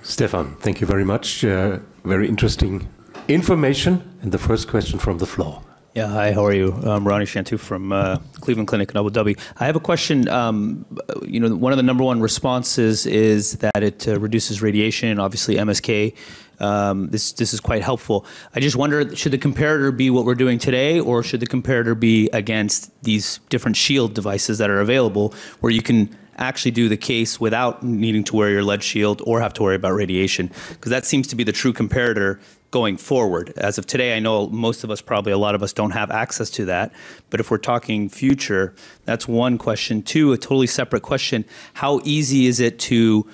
Stéphane, thank you very much. Uh, very interesting information. And the first question from the floor. Yeah, hi, how are you? I'm Ronnie Chantu from uh, Cleveland Clinic in Abu Dhabi. I have a question. Um, you know, one of the number one responses is that it uh, reduces radiation, and obviously M S K. Um, this, this is quite helpful. I just wonder, should the comparator be what we're doing today, or should the comparator be against these different shield devices that are available, where you can actually do the case without needing to wear your lead shield or have to worry about radiation? Because that seems to be the true comparator going forward. As of today, I know most of us, probably a lot of us, don't have access to that. But if we're talking future, that's one question. Two, a totally separate question, how easy is it to,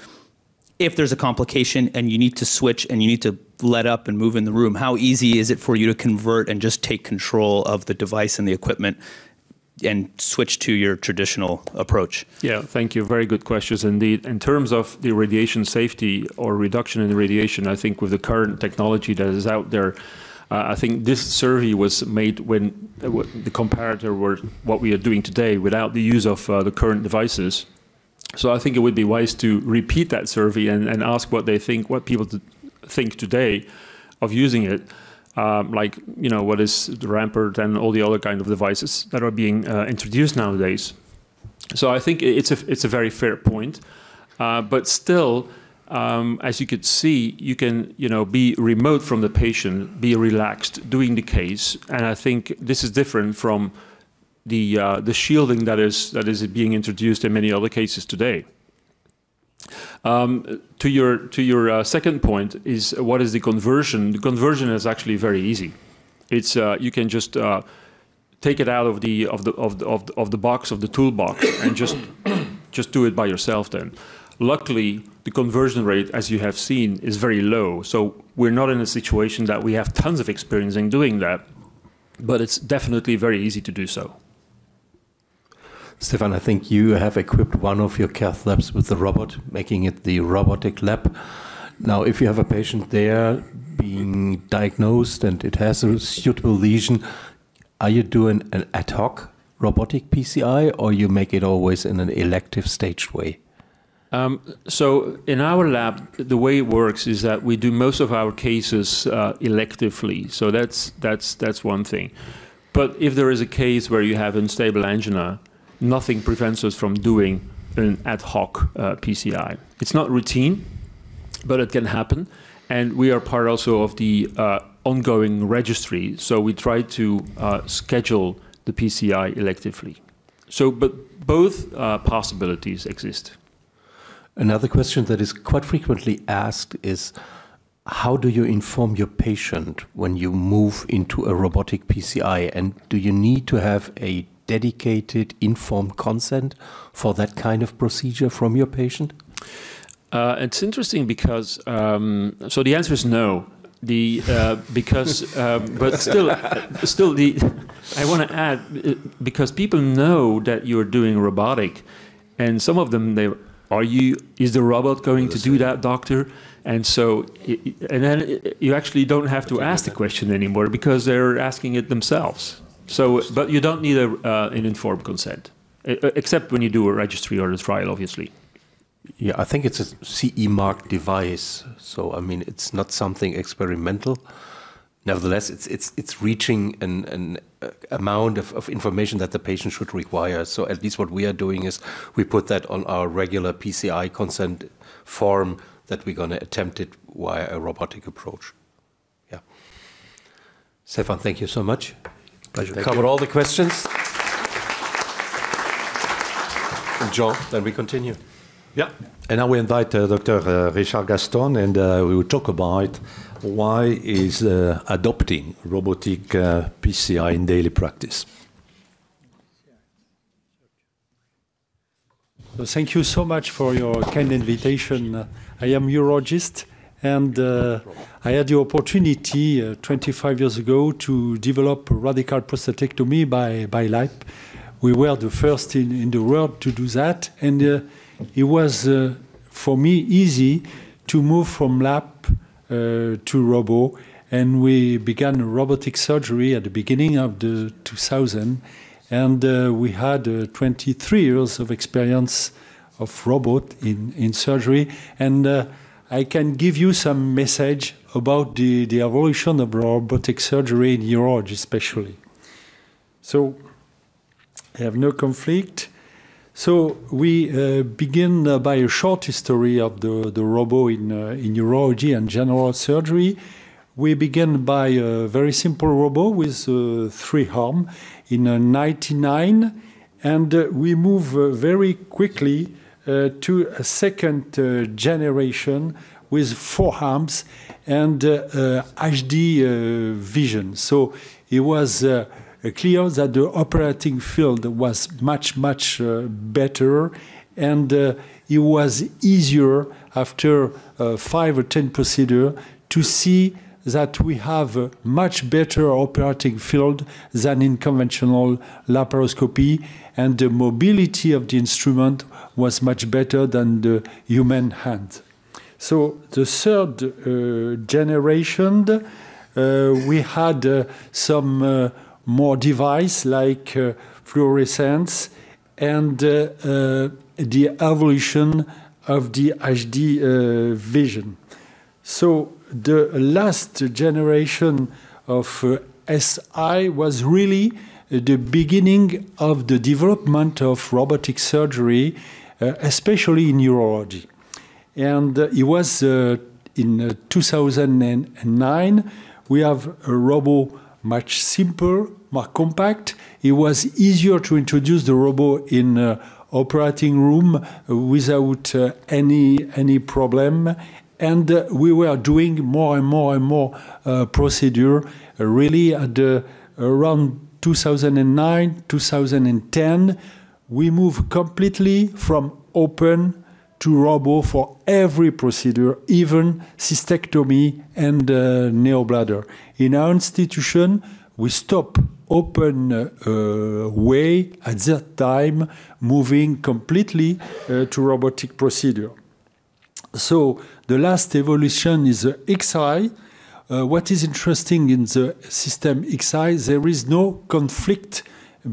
if there's a complication and you need to switch and you need to let up and move in the room, how easy is it for you to convert and just take control of the device and the equipment and switch to your traditional approach? Yeah, thank you. Very good questions indeed. In terms of the radiation safety or reduction in radiation, I think with the current technology that is out there, uh, I think this survey was made when uh, the comparator were what we are doing today without the use of uh, the current devices. So I think it would be wise to repeat that survey and, and ask what they think, what people think today of using it. Um, like, you know, what is the Rampart and all the other kind of devices that are being uh, introduced nowadays. So I think it's a, it's a very fair point. Uh, but still, um, as you could see, you can, you know, be remote from the patient, be relaxed doing the case. And I think this is different from the, uh, the shielding that is, that is being introduced in many other cases today. Um, to your, to your uh, second point is, what is the conversion? The conversion is actually very easy. It's, uh, you can just uh, take it out of the, of, the, of, the, of, the, of the box, of the toolbox, and just, just do it by yourself then. Luckily, the conversion rate, as you have seen, is very low. So we're not in a situation that we have tons of experience in doing that, but it's definitely very easy to do so. Stéphane, I think you have equipped one of your cath labs with the robot, making it the robotic lab. Now, if you have a patient there being diagnosed and it has a suitable lesion, are you doing an ad hoc robotic P C I, or you make it always in an elective staged way? Um, so in our lab, the way it works is that we do most of our cases uh, electively. So that's, that's, that's one thing. But if there is a case where you have unstable angina, nothing prevents us from doing an ad hoc uh, P C I. It's not routine, but it can happen. And we are part also of the uh, ongoing registry, so we try to uh, schedule the P C I electively. So, but both uh, possibilities exist. Another question that is quite frequently asked is, how do you inform your patient when you move into a robotic P C I? And do you need to have a dedicated informed consent for that kind of procedure from your patient? Uh, it's interesting because, um, so the answer is no. The uh, because, uh, but still, still the. I want to add, because people know that you're doing robotic, and some of them they are you. Is the robot going to do that, doctor? And so, and then you actually don't have to ask the question anymore because they're asking it themselves. So, but you don't need a, uh, an informed consent, except when you do a registry or a trial, obviously. Yeah, I think it's a C E-marked device. So, I mean, it's not something experimental. Nevertheless, it's, it's, it's reaching an, an amount of, of information that the patient should require. So at least what we are doing is we put that on our regular P C I consent form that we're going to attempt it via a robotic approach. Yeah. Stéphane, thank you so much. Pleasure. Thank Covered you. all the questions. And Jean, then we continue. Yeah. And now we invite uh, Doctor Uh, Richard Gaston, and uh, we will talk about why is uh, adopting robotic uh, P C I in daily practice. So thank you so much for your kind invitation. I am a urologist. And uh, I had the opportunity uh, twenty-five years ago to develop a radical prostatectomy by, by L I P E. We were the first in, in the world to do that. And uh, it was, uh, for me, easy to move from L A P uh, to robo. And we began robotic surgery at the beginning of the two thousand. And uh, we had uh, twenty-three years of experience of robot in, in surgery. And uh, I can give you some message about the, the evolution of robotic surgery in urology especially. So, I have no conflict. So, we uh, begin uh, by a short history of the, the robo in, uh, in urology and general surgery. We begin by a very simple robo with uh, three arms in a ninety-nine, and uh, we move uh, very quickly Uh, to a second uh, generation with four arms, and uh, uh, H D uh, vision. So it was uh, clear that the operating field was much, much uh, better, and uh, it was easier after uh, five or ten procedures to see that we have a much better operating field than in conventional laparoscopy, and the mobility of the instrument was much better than the human hand. So the third uh, generation, uh, we had uh, some uh, more device like uh, fluorescence and uh, uh, the evolution of the H D uh, vision. So the last generation of uh, S I was really the beginning of the development of robotic surgery, uh, especially in urology. And uh, it was uh, in uh, two thousand nine, we have a robo much simpler, more compact. It was easier to introduce the robo in uh, operating room without uh, any, any problem. And uh, we were doing more and more and more uh, procedure uh, really at uh, around two thousand nine, two thousand ten. We moved completely from open to robo for every procedure, even cystectomy and uh, neobladder. In our institution, we stopped open uh, uh, way at that time, moving completely uh, to robotic procedure. So the last evolution is the X I. Uh, what is interesting in the system X I, there is no conflict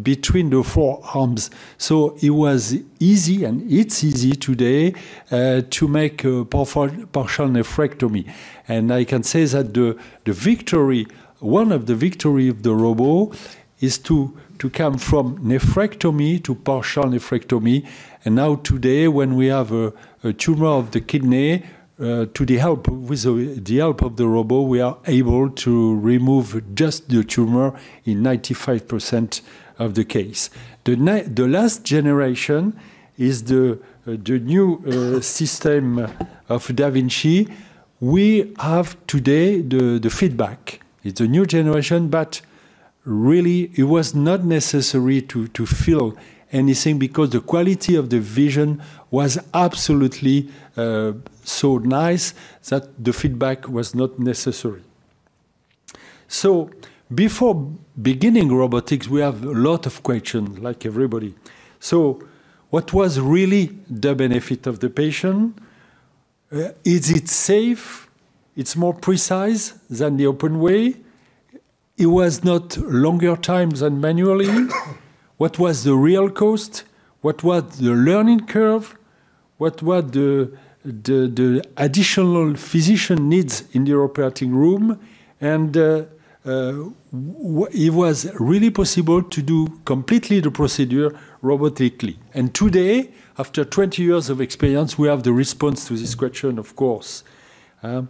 between the four arms. So it was easy, and it's easy today, uh, to make a partial, partial nephrectomy. And I can say that the, the victory, one of the victory of the robo is to, to come from nephrectomy to partial nephrectomy. And now today, when we have a, a tumor of the kidney, uh, to the help, with the, the help of the robo, we are able to remove just the tumor in ninety-five percent of the case. The, the last generation is the, uh, the new uh, system of Da Vinci. We have today the, the feedback. It's a new generation, but really it was not necessary to, to feel anything because the quality of the vision was absolutely uh, so nice that the feedback was not necessary. So before beginning robotics, we have a lot of questions, like everybody. So what was really the benefit of the patient? Uh, is it safe? It's more precise than the open way. It was not longer time than manually. What was the real cost? What was the learning curve? What were the, the, the additional physician needs in the operating room? And uh, Uh, it was really possible to do completely the procedure robotically. And today, after twenty years of experience, we have the response to this question, of course. Um,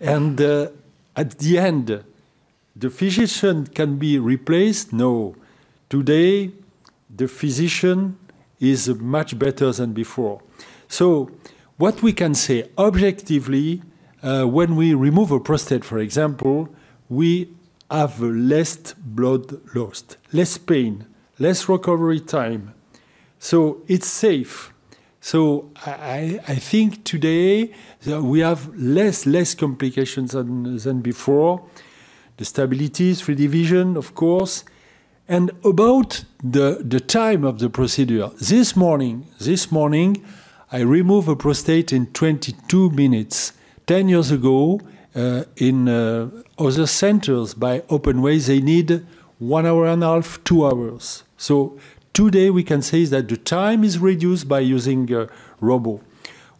and uh, at the end, the physician can be replaced? No. Today, the physician is much better than before. So what we can say objectively, uh, when we remove a prostate, for example, we have less blood loss, less pain, less recovery time. So it's safe. So I, I think today we have less, less complications than, than before. The stability, three D vision, of course. And about the, the time of the procedure, this morning, this morning, I removed a prostate in twenty-two minutes. ten years ago, Uh, in uh, other centers by open ways, they need one hour and a half, two hours. So today we can say that the time is reduced by using uh, robo.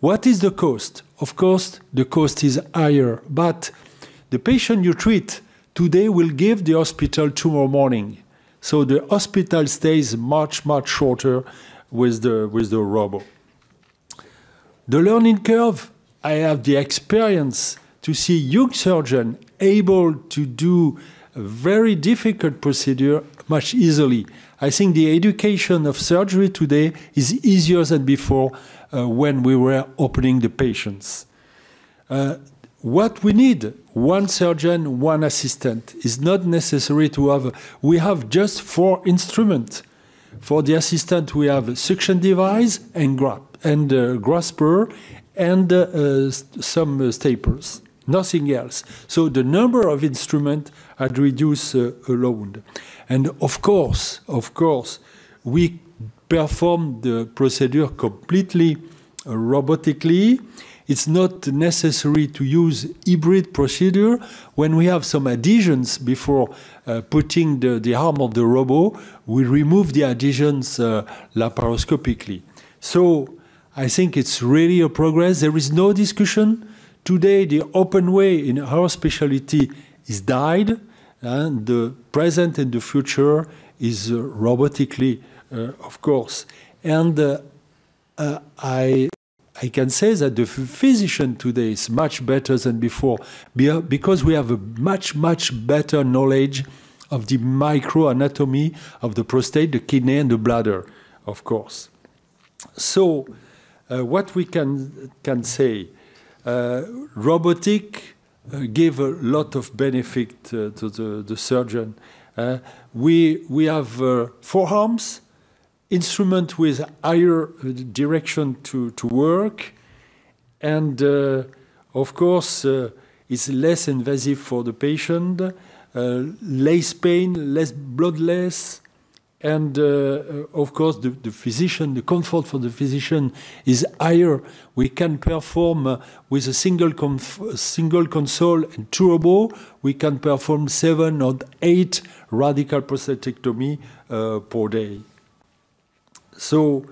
What is the cost? Of course, the cost is higher, but the patient you treat today will give the hospital tomorrow morning. So the hospital stays much, much shorter with the, with the robo. The learning curve, I have the experience to see young surgeon able to do a very difficult procedure much easily. I think the education of surgery today is easier than before uh, when we were opening the patients. Uh, what we need, one surgeon, one assistant, is not necessary to have. We have just four instruments. For the assistant, we have a suction device and grasp and uh, grasper and uh, uh, some uh, staples. Nothing else. So the number of instruments had reduced uh, alone. And of course, of course, we performed the procedure completely uh, robotically. It's not necessary to use hybrid procedure. When we have some adhesions before uh, putting the, the arm of the robot, we remove the adhesions uh, laparoscopically. So I think it's really a progress. There is no discussion. Today, the open way in our specialty is died, and the present and the future is uh, robotically, uh, of course. And uh, uh, I... I can say that the physician today is much better than before because we have a much, much better knowledge of the microanatomy of the prostate, the kidney, and the bladder, of course. So uh, what we can, can say, uh, robotic uh, gave a lot of benefit uh, to the, the surgeon. Uh, we, we have uh, forearms, instrument with higher direction to, to work, and uh, of course uh, it's less invasive for the patient, uh, less pain, less bloodless, and uh, of course the, the physician, the comfort for the physician is higher. We can perform uh, with a single, single console and turbo, we can perform seven or eight radical prostatectomy uh, per day. So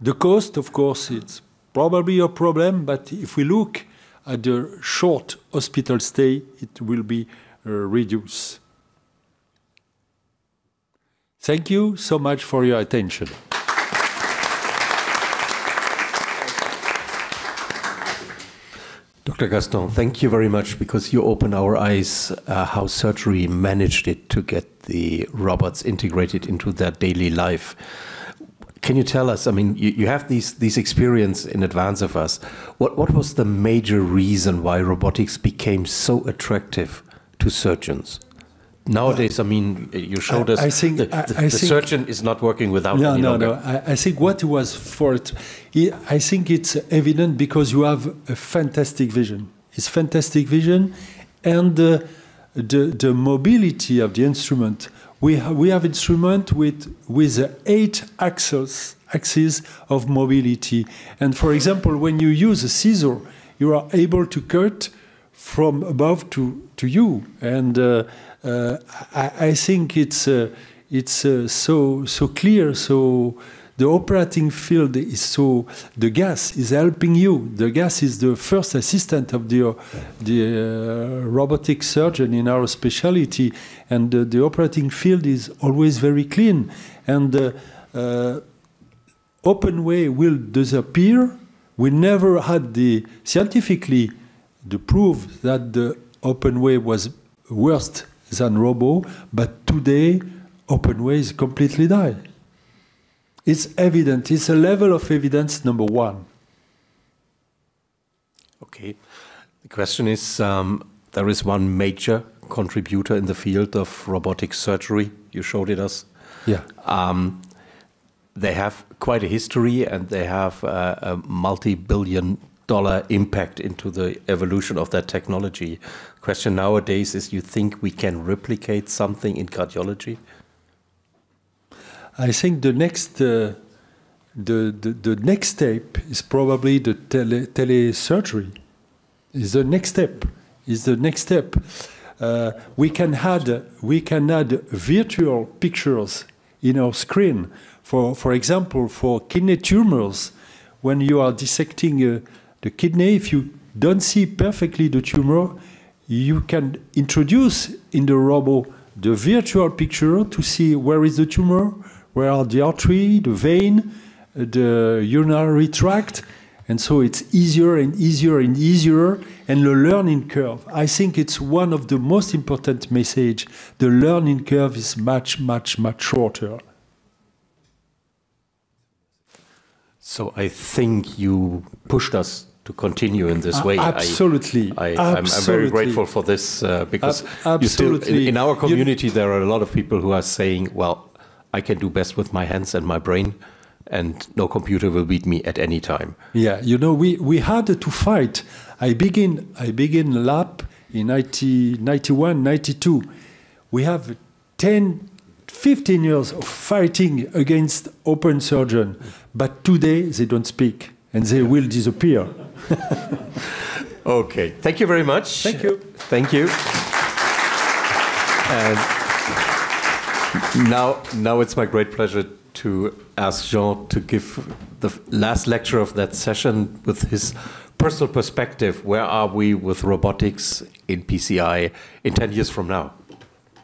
the cost, of course, it's probably a problem, but if we look at the short hospital stay, it will be uh, reduced. Thank you so much for your attention. Doctor Gaston, thank you very much, because you opened our eyes uh, how surgery managed it to get the robots integrated into their daily life. Can you tell us, I mean, you, you have these, these experience in advance of us. What, what was the major reason why robotics became so attractive to surgeons? Nowadays, I mean, you showed I, us I think, the, the, I, I the think, surgeon is not working without no, any No, longer. no, no. I, I think what was for it, I think it's evident because you have a fantastic vision. It's fantastic vision and uh, the, the mobility of the instrument. We have, we have instrument with with eight axes axes of mobility, and for example, when you use a scissor, you are able to cut from above to to you, and uh, uh, I, I think it's uh, it's uh, so so clear. So the operating field is so the gas is helping you. The gas is the first assistant of the uh, the uh, robotic surgeon in our specialty, and uh, the operating field is always very clean. And uh, uh, open way will disappear. We never had the scientifically the proof that the open way was worse than robo, but today open way is completely died. It's evident. It's a level of evidence number one. Okay. The question is, um, there is one major contributor in the field of robotic surgery. You showed it us. Yeah. Um, they have quite a history, and they have a, a multi-billion dollar impact into the evolution of that technology. The question nowadays is, you think we can replicate something in cardiology? I think the next uh, the, the the next step is probably the tele telesurgery. Is the next step. Is the next step. Uh, we can add we can add virtual pictures in our screen. For for example, for kidney tumors, when you are dissecting uh, the kidney, if you don't see perfectly the tumor, you can introduce in the robot the virtual picture to see where is the tumor, where are the artery, the vein, the urinary tract, and so it's easier and easier and easier, and the learning curve. I think it's one of the most important message. The learning curve is much, much, much shorter. So I think you pushed us to continue in this way. Uh, absolutely. I, I, absolutely. I'm, I'm very grateful for this uh, because Ab you still, in, in our community, you, there are a lot of people who are saying, well, I can do best with my hands and my brain, and no computer will beat me at any time. Yeah, you know, we, we had to fight. I begin, I begin lab in ninety, ninety-one, ninety-two. We have ten, fifteen years of fighting against open surgeon, but today they don't speak and they will disappear. Okay, thank you very much. Thank you. Thank you. And now, now it's my great pleasure to ask Jean to give the last lecture of that session with his personal perspective. Where are we with robotics in P C I in ten years from now?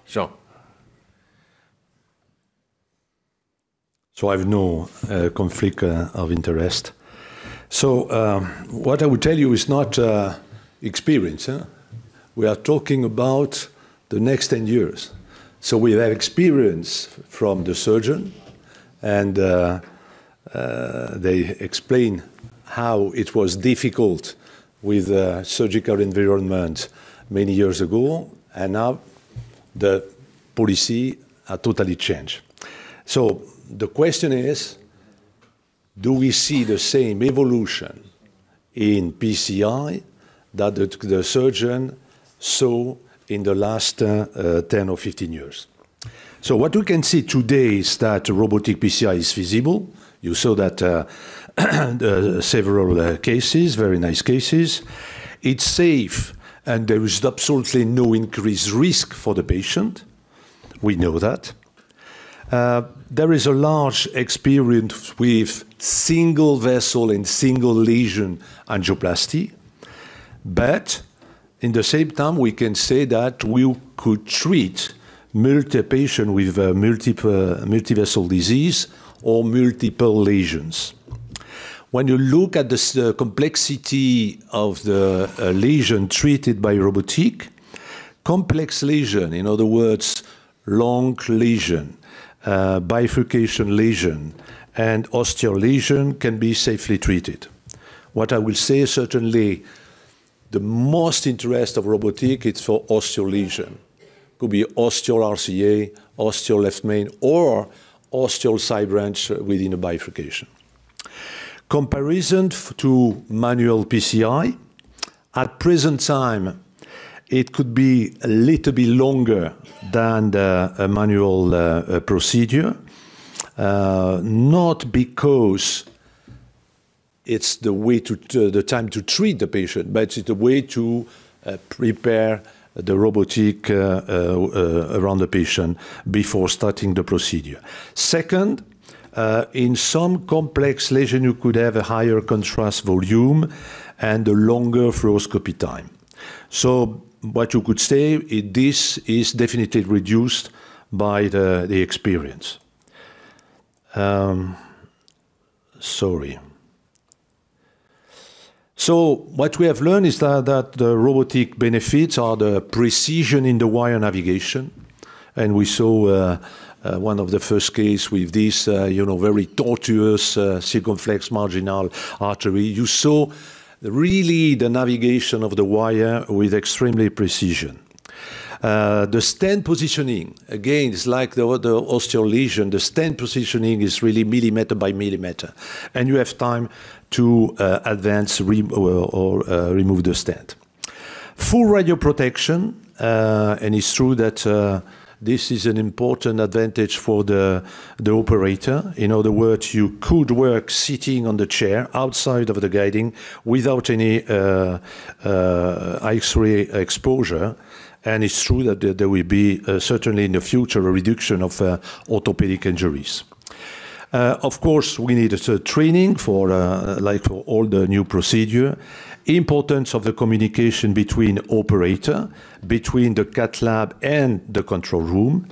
Jean. So I have no uh, conflict uh, of interest. So um, what I would tell you is not uh, experience. Huh? We are talking about the next ten years. So we have experience from the surgeon, and uh, uh, they explain how it was difficult with uh, surgical environment many years ago, and now the policy are totally changed. So the question is, do we see the same evolution in P C I that the, the surgeon saw in the last uh, uh, ten or fifteen years? So what we can see today is that robotic P C I is feasible. You saw that uh, uh, several uh, cases, very nice cases. It's safe, and there is absolutely no increased risk for the patient. We know that. Uh, there is a large experience with single vessel and single lesion angioplasty, but in the same time we can say that we could treat multi-patient with uh, multiple, uh, multi-vessel disease or multiple lesions. When you look at the uh, complexity of the uh, lesion treated by robotic, complex lesion, in other words, long lesion, Uh, bifurcation lesion and osteo lesion can be safely treated. What I will say, certainly the most interest of robotic is for osteo lesion. Could be osteo R C A, osteo left main, or osteo side branch within a bifurcation. Comparison to manual P C I, at present time, it could be a little bit longer than the uh, manual uh, uh, procedure, uh, not because it's the way to t the time to treat the patient, but it's the way to uh, prepare the robotic uh, uh, uh, around the patient before starting the procedure. Second, uh, in some complex lesion, you could have a higher contrast volume and a longer fluoroscopy time. So what you could say is this is definitely reduced by the, the experience. Um, sorry. So what we have learned is that, that the robotic benefits are the precision in the wire navigation. And we saw uh, uh, one of the first cases with this, uh, you know, very tortuous uh, circumflex marginal artery. You saw really the navigation of the wire with extremely precision. Uh, the stand positioning, again, it's like the, the osteo lesion, the stand positioning is really millimeter by millimeter, and you have time to uh, advance re or uh, remove the stand. Full radio protection, uh, and it's true that uh, this is an important advantage for the, the operator. In other words, you could work sitting on the chair outside of the guiding without any uh, uh, X-ray exposure. And it's true that there will be uh, certainly in the future a reduction of uh, orthopedic injuries. Uh, of course, we need a training for, uh, like for all the new procedure. Importance of the communication between operator, between the cath lab and the control room,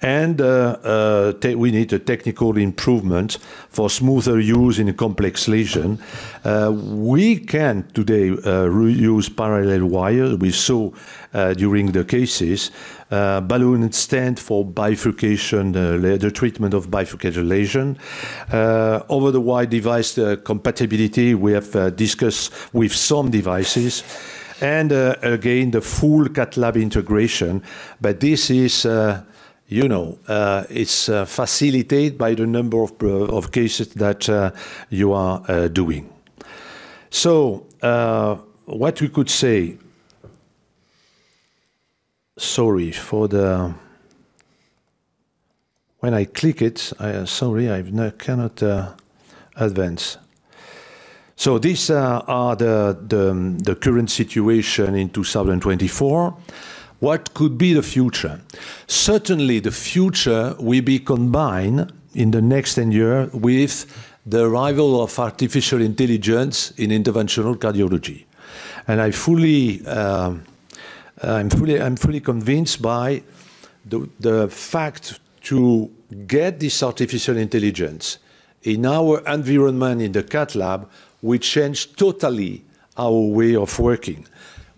and uh, uh, we need a technical improvement for smoother use in a complex lesion. Uh, we can today uh, reuse parallel wires. We saw uh, during the cases uh, balloon stand for bifurcation, uh, the treatment of bifurcation lesion. Uh, over the wire device uh, compatibility we have uh, discussed with some devices. And uh, again, the full cath lab integration, but this is, uh, you know, uh, it's uh, facilitated by the number of, uh, of cases that uh, you are uh, doing. So uh, what we could say, sorry for the, when I click it, I, uh, sorry, I cannot uh, advance. So these uh, are the, the, the current situation in two thousand twenty-four. What could be the future? Certainly the future will be combined in the next ten years with the arrival of artificial intelligence in interventional cardiology. And I fully, uh, I'm, fully, I'm fully convinced by the, the fact to get this artificial intelligence in our environment in the cath lab, we change totally our way of working.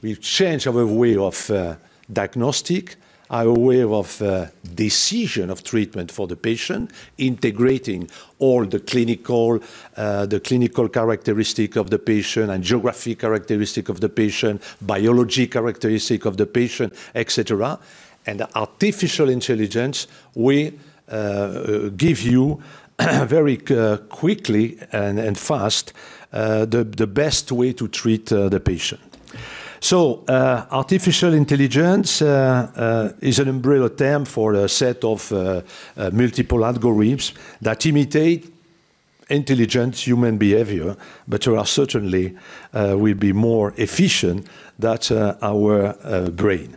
We change our way of uh, diagnostic, our way of uh, decision of treatment for the patient, integrating all the clinical, uh, the clinical characteristic of the patient and geographic characteristic of the patient, biology characteristic of the patient, et cetera. And artificial intelligence will uh, give you very uh, quickly and, and fast Uh, the, the best way to treat uh, the patient. So uh, artificial intelligence uh, uh, is an umbrella term for a set of uh, uh, multiple algorithms that imitate intelligent human behavior, but there are certainly uh, will be more efficient than uh, our uh, brain.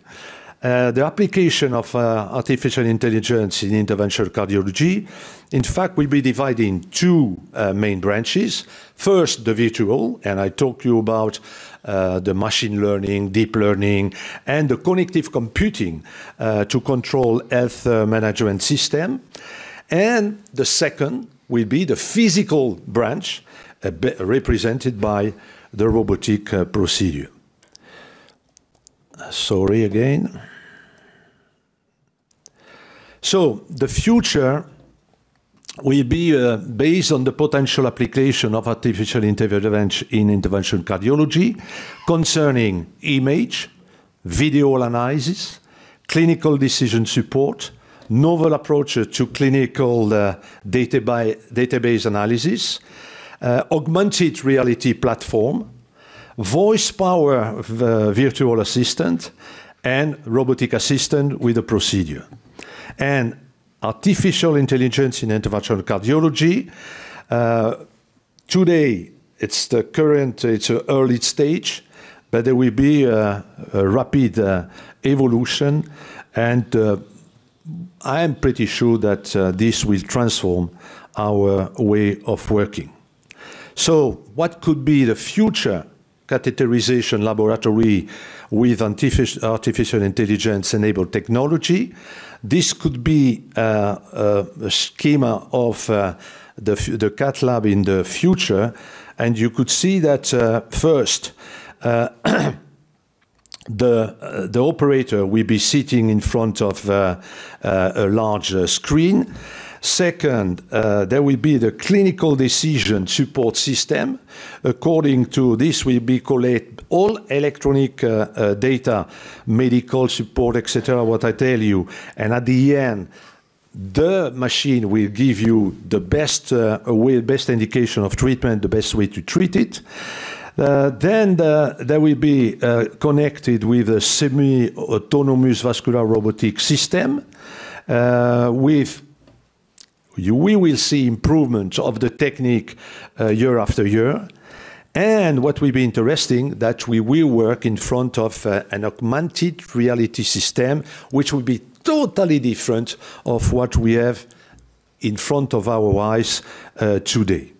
Uh, the application of uh, artificial intelligence in interventional cardiology, in fact, will be divided in two uh, main branches. First, the virtual, and I talked to you about uh, the machine learning, deep learning, and the cognitive computing uh, to control health uh, management system. And the second will be the physical branch, uh, represented by the robotic uh, procedure. Sorry again. So the future will be uh, based on the potential application of artificial intervention in interventional cardiology concerning image, video analysis, clinical decision support, novel approaches to clinical uh, database, database analysis, uh, augmented reality platform, voice power of the virtual assistant, and robotic assistant with a procedure. And artificial intelligence in interventional cardiology, uh, today it's the current, it's an early stage, but there will be a, a rapid uh, evolution, and uh, I am pretty sure that uh, this will transform our way of working. So what could be the future catheterization laboratory with artificial intelligence-enabled technology? This could be uh, a schema of uh, the, the cath lab in the future, and you could see that uh, first, uh, the, uh, the operator will be sitting in front of uh, uh, a large uh, screen. Second, uh, there will be the clinical decision support system. According to this, we will be collect all electronic uh, uh, data, medical support, et cetera, what I tell you. And at the end, the machine will give you the best, uh, way, best indication of treatment, the best way to treat it. Uh, then the, there will be uh, connected with a semi-autonomous vascular robotic system uh, with You, we will see improvements of the technique uh, year after year. And what will be interesting, that we will work in front of uh, an augmented reality system, which will be totally different of what we have in front of our eyes uh, today.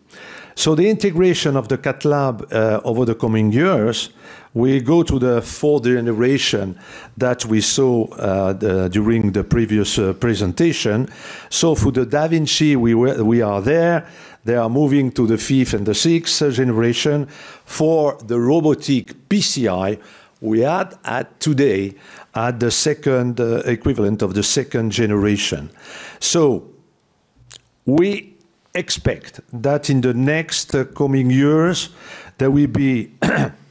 So the integration of the cath lab uh, over the coming years, we go to the fourth generation that we saw uh, the, during the previous uh, presentation. So for the Da Vinci, we, were, we are there. They are moving to the fifth and the sixth generation. For the robotic P C I, we had at today at the second uh, equivalent of the second generation. So we expect that in the next uh, coming years, there will be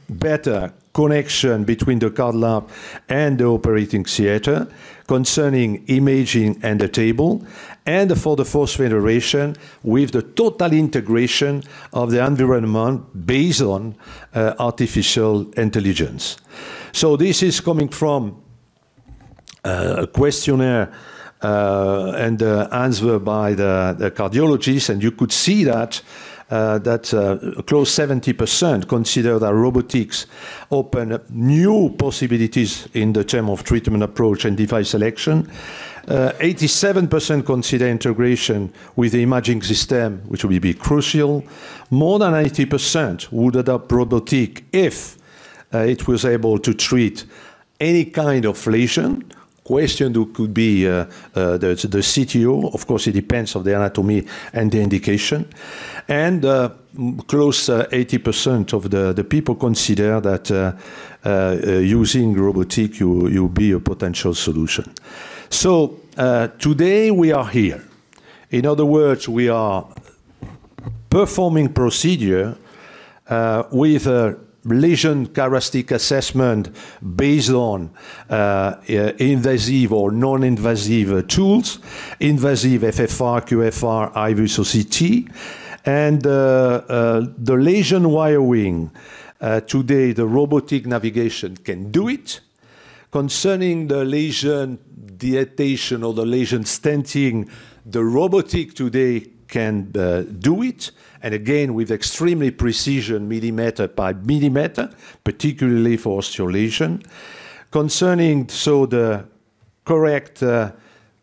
better connection between the cath lab and the operating theater concerning imaging and the table, and for the fourth generation with the total integration of the environment based on uh, artificial intelligence. So this is coming from uh, a questionnaire uh, and uh, answer by the, the cardiologist, and you could see that Uh, that uh, close seventy percent consider that robotics open new possibilities in the term of treatment approach and device selection. eighty-seven percent uh, consider integration with the imaging system, which will be crucial. More than ninety percent would adopt robotic if uh, it was able to treat any kind of lesion. Question could be uh, uh, the, the C T O. Of course, it depends on the anatomy and the indication. And uh, close uh, eighty percent of the, the people consider that uh, uh, using robotic, you, you'll be a potential solution. So uh, today we are here. In other words, we are performing procedure uh, with a lesion characteristic assessment based on uh, invasive or non-invasive tools, invasive F F R, Q F R, I V U S, or C T, and uh, uh, the lesion wiring. Uh, today, the robotic navigation can do it. Concerning the lesion dilatation or the lesion stenting, the robotic today can uh, do it. And again, with extremely precision, millimeter by millimeter, particularly for osteolation. Concerning so the correct uh,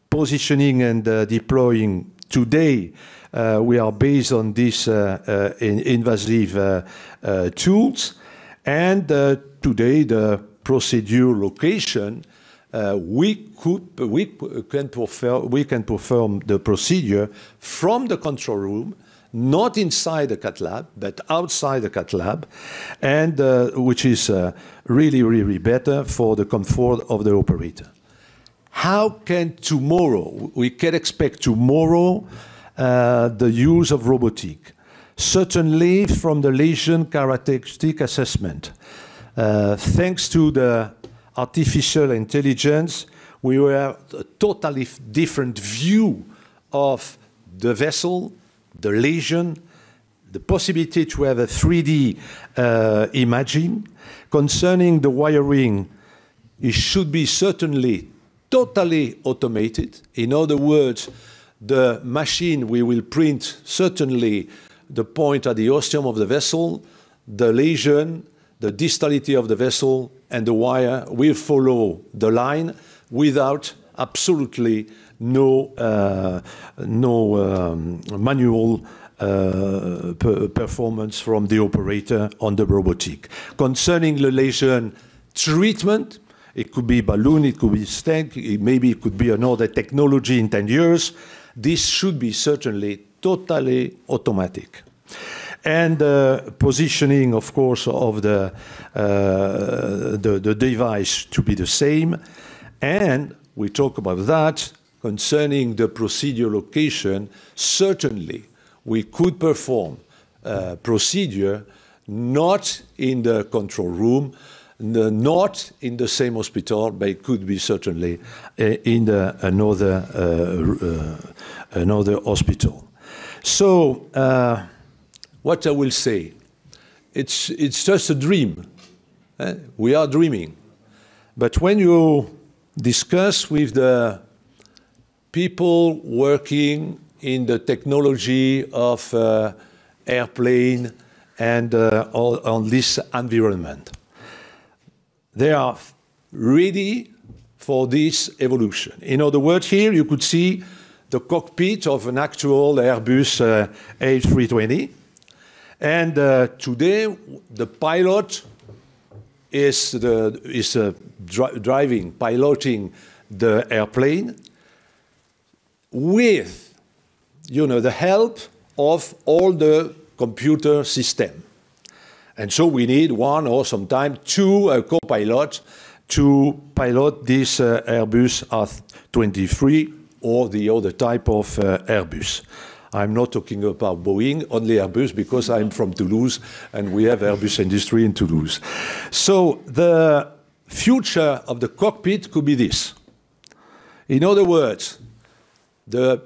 positioning and uh, deploying today, uh, we are based on these uh, uh, in invasive uh, uh, tools. And uh, today, the procedure location, uh, we could we can perform we can perform the procedure from the control room. Not inside the cath lab, but outside the cath lab, and uh, which is uh, really, really better for the comfort of the operator. How can tomorrow, we can expect tomorrow uh, the use of robotic? Certainly from the lesion characteristic assessment. Uh, thanks to the artificial intelligence, we have a totally different view of the vessel, the lesion, the possibility to have a three D uh, imaging. Concerning the wiring, it should be certainly totally automated. In other words, the machine, we will print certainly the point at the ostium of the vessel, the lesion, the distality of the vessel, and the wire will follow the line without absolutely no, uh, no um, manual uh, per performance from the operator on the robotic. Concerning the lesion treatment, it could be balloon, it could be stent, it maybe it could be another technology in ten years. This should be certainly totally automatic. And uh, positioning, of course, of the, uh, the, the device to be the same. And we talk about that. Concerning the procedure location, certainly we could perform uh, procedure not in the control room, not in the same hospital, but it could be certainly uh, in the, another, uh, uh, another hospital. So uh, what I will say, it's, it's just a dream. Eh? We are dreaming. But when you discuss with the people working in the technology of uh, airplane and uh, all, on this environment, they are ready for this evolution. In other words, here you could see the cockpit of an actual Airbus uh, A three twenty. And uh, today, the pilot is, the, is uh, dri driving, piloting the airplane with, you know, the help of all the computer system. And so we need one or sometimes two uh, co-pilots to pilot this uh, Airbus A twenty-three or the other type of uh, Airbus. I'm not talking about Boeing, only Airbus, because I'm from Toulouse and we have Airbus industry in Toulouse. So the future of the cockpit could be this. In other words, the,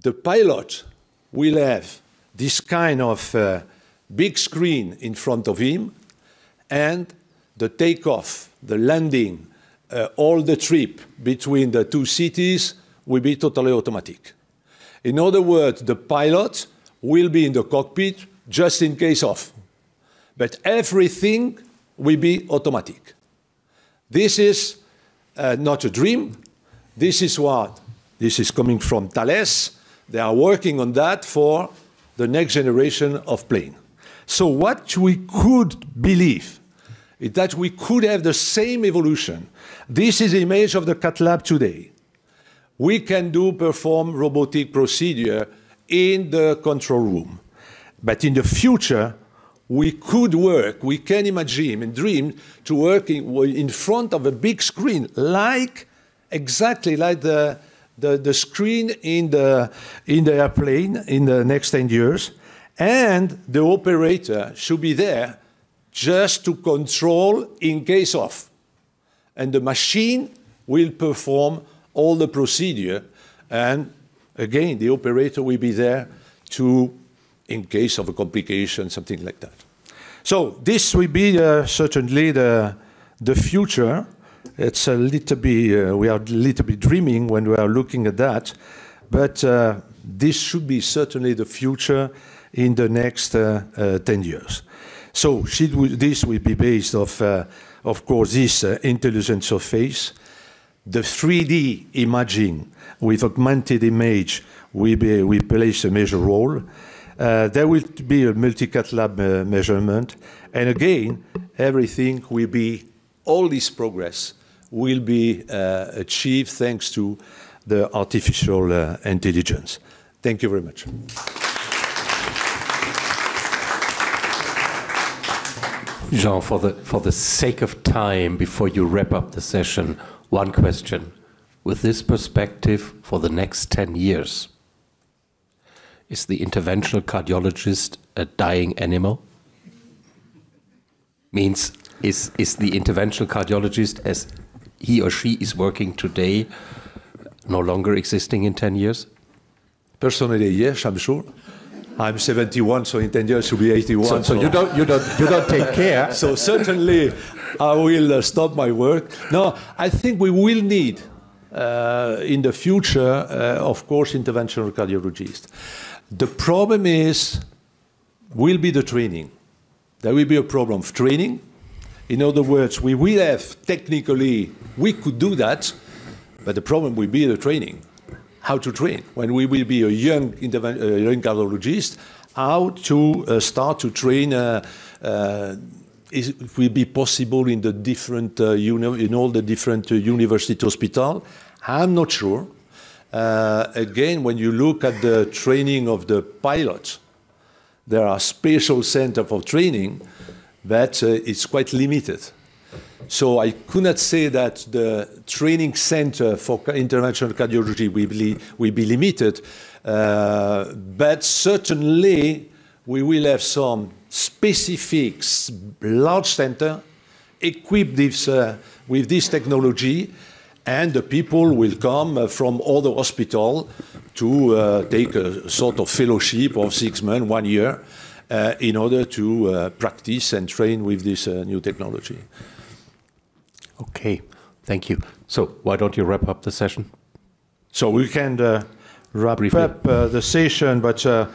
the pilot will have this kind of uh, big screen in front of him, and the takeoff, the landing, uh, all the trip between the two cities will be totally automatic. In other words, the pilot will be in the cockpit just in case of, but everything will be automatic. This is uh, not a dream. This is what, this is coming from Thales. They are working on that for the next generation of plane. So what we could believe is that we could have the same evolution. This is the image of the cath lab today. We can do perform robotic procedure in the control room. But in the future, we could work, we can imagine and dream to work in, in front of a big screen, like, exactly like the, the, the screen in the, in the airplane in the next ten years. And the operator should be there just to control in case of. And the machine will perform all the procedure, and again, the operator will be there to, in case of a complication, something like that. So this will be uh, certainly the, the future. It's a little bit, uh, we are a little bit dreaming when we are looking at that, but uh, this should be certainly the future in the next uh, uh, ten years. So this will be based of, uh, of course, this uh, intelligent surface. The three D imaging with augmented image will, be, will place a major role. Uh, there will be a multi-cath lab uh, measurement. And again, everything will be, all this progress will be uh, achieved thanks to the artificial uh, intelligence. Thank you very much. Jean, for the, for the sake of time, before you wrap up the session, one question. With this perspective for the next ten years, is the interventional cardiologist a dying animal? Means, is, is the interventional cardiologist as he or she is working today no longer existing in ten years? Personally, yes, I'm sure. I'm seventy-one, so in ten years you'll be eighty-one. So, so, so. You, don't, you, don't, you don't take care. So certainly I will uh, stop my work. No, I think we will need uh, in the future, uh, of course, interventional cardiologists. The problem is, will be the training. There will be a problem of training. In other words, we will have technically, we could do that, but the problem will be the training. How to train. When we will be a young, interven uh, young cardiologist, how to uh, start to train uh, uh, is, will be possible in the different, uh, in all the different uh, university hospitals. I'm not sure. Uh, again, when you look at the training of the pilots, there are special centers for training, but uh, it's quite limited. So I could not say that the training center for interventional cardiology will be, will be limited, uh, but certainly we will have some specific large center equipped this, uh, with this technology, and the people will come from other hospitals to uh, take a sort of fellowship of six months, one year, uh, in order to uh, practice and train with this uh, new technology. Okay, thank you. So, why don't you wrap up the session? So we can uh, wrap Briefly. up uh, the session, but uh,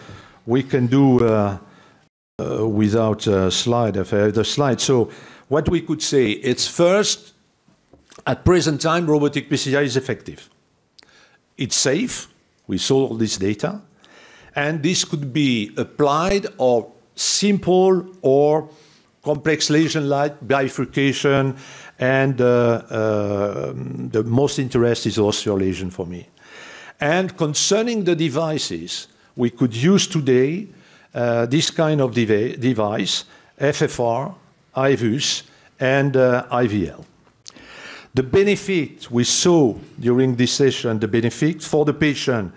we can do uh, uh, without a slide, uh, the slide. So what we could say, it's first, at present time, robotic P C I is effective. It's safe, we saw all this data, and this could be applied or simple or complex lesion like bifurcation, and uh, uh, the most interest is osteo lesion for me. And concerning the devices, we could use today uh, this kind of dev device, F F R, I V U S, and uh, I V L. The benefit we saw during this session, the benefit for the patient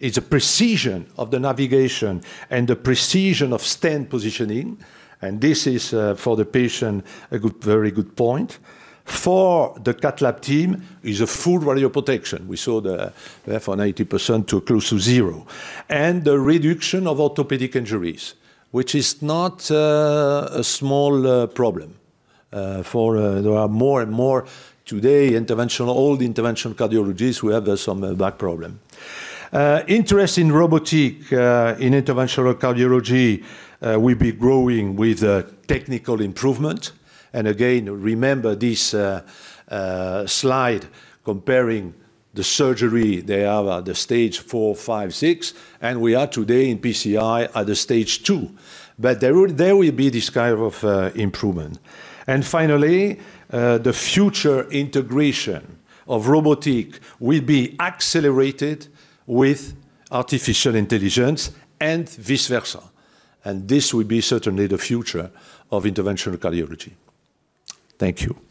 is the precision of the navigation and the precision of stand positioning. And this is, uh, for the patient, a good, very good point. For the cath lab team, is a full radioprotection. We saw the uh, from eighty percent to close to zero. And the reduction of orthopedic injuries, which is not uh, a small uh, problem. Uh, for uh, there are more and more today interventional, all the interventional cardiologists who have uh, some uh, back problem. Uh, interest in robotic, uh, in interventional cardiology, uh, will be growing with uh, technical improvement. And again, remember this uh, uh, slide comparing the surgery they have at the stage four, five, six, and we are today in P C I at the stage two. But there will, there will be this kind of uh, improvement. And finally, uh, the future integration of robotic will be accelerated with artificial intelligence and vice versa. And this will be certainly the future of interventional cardiology. Thank you.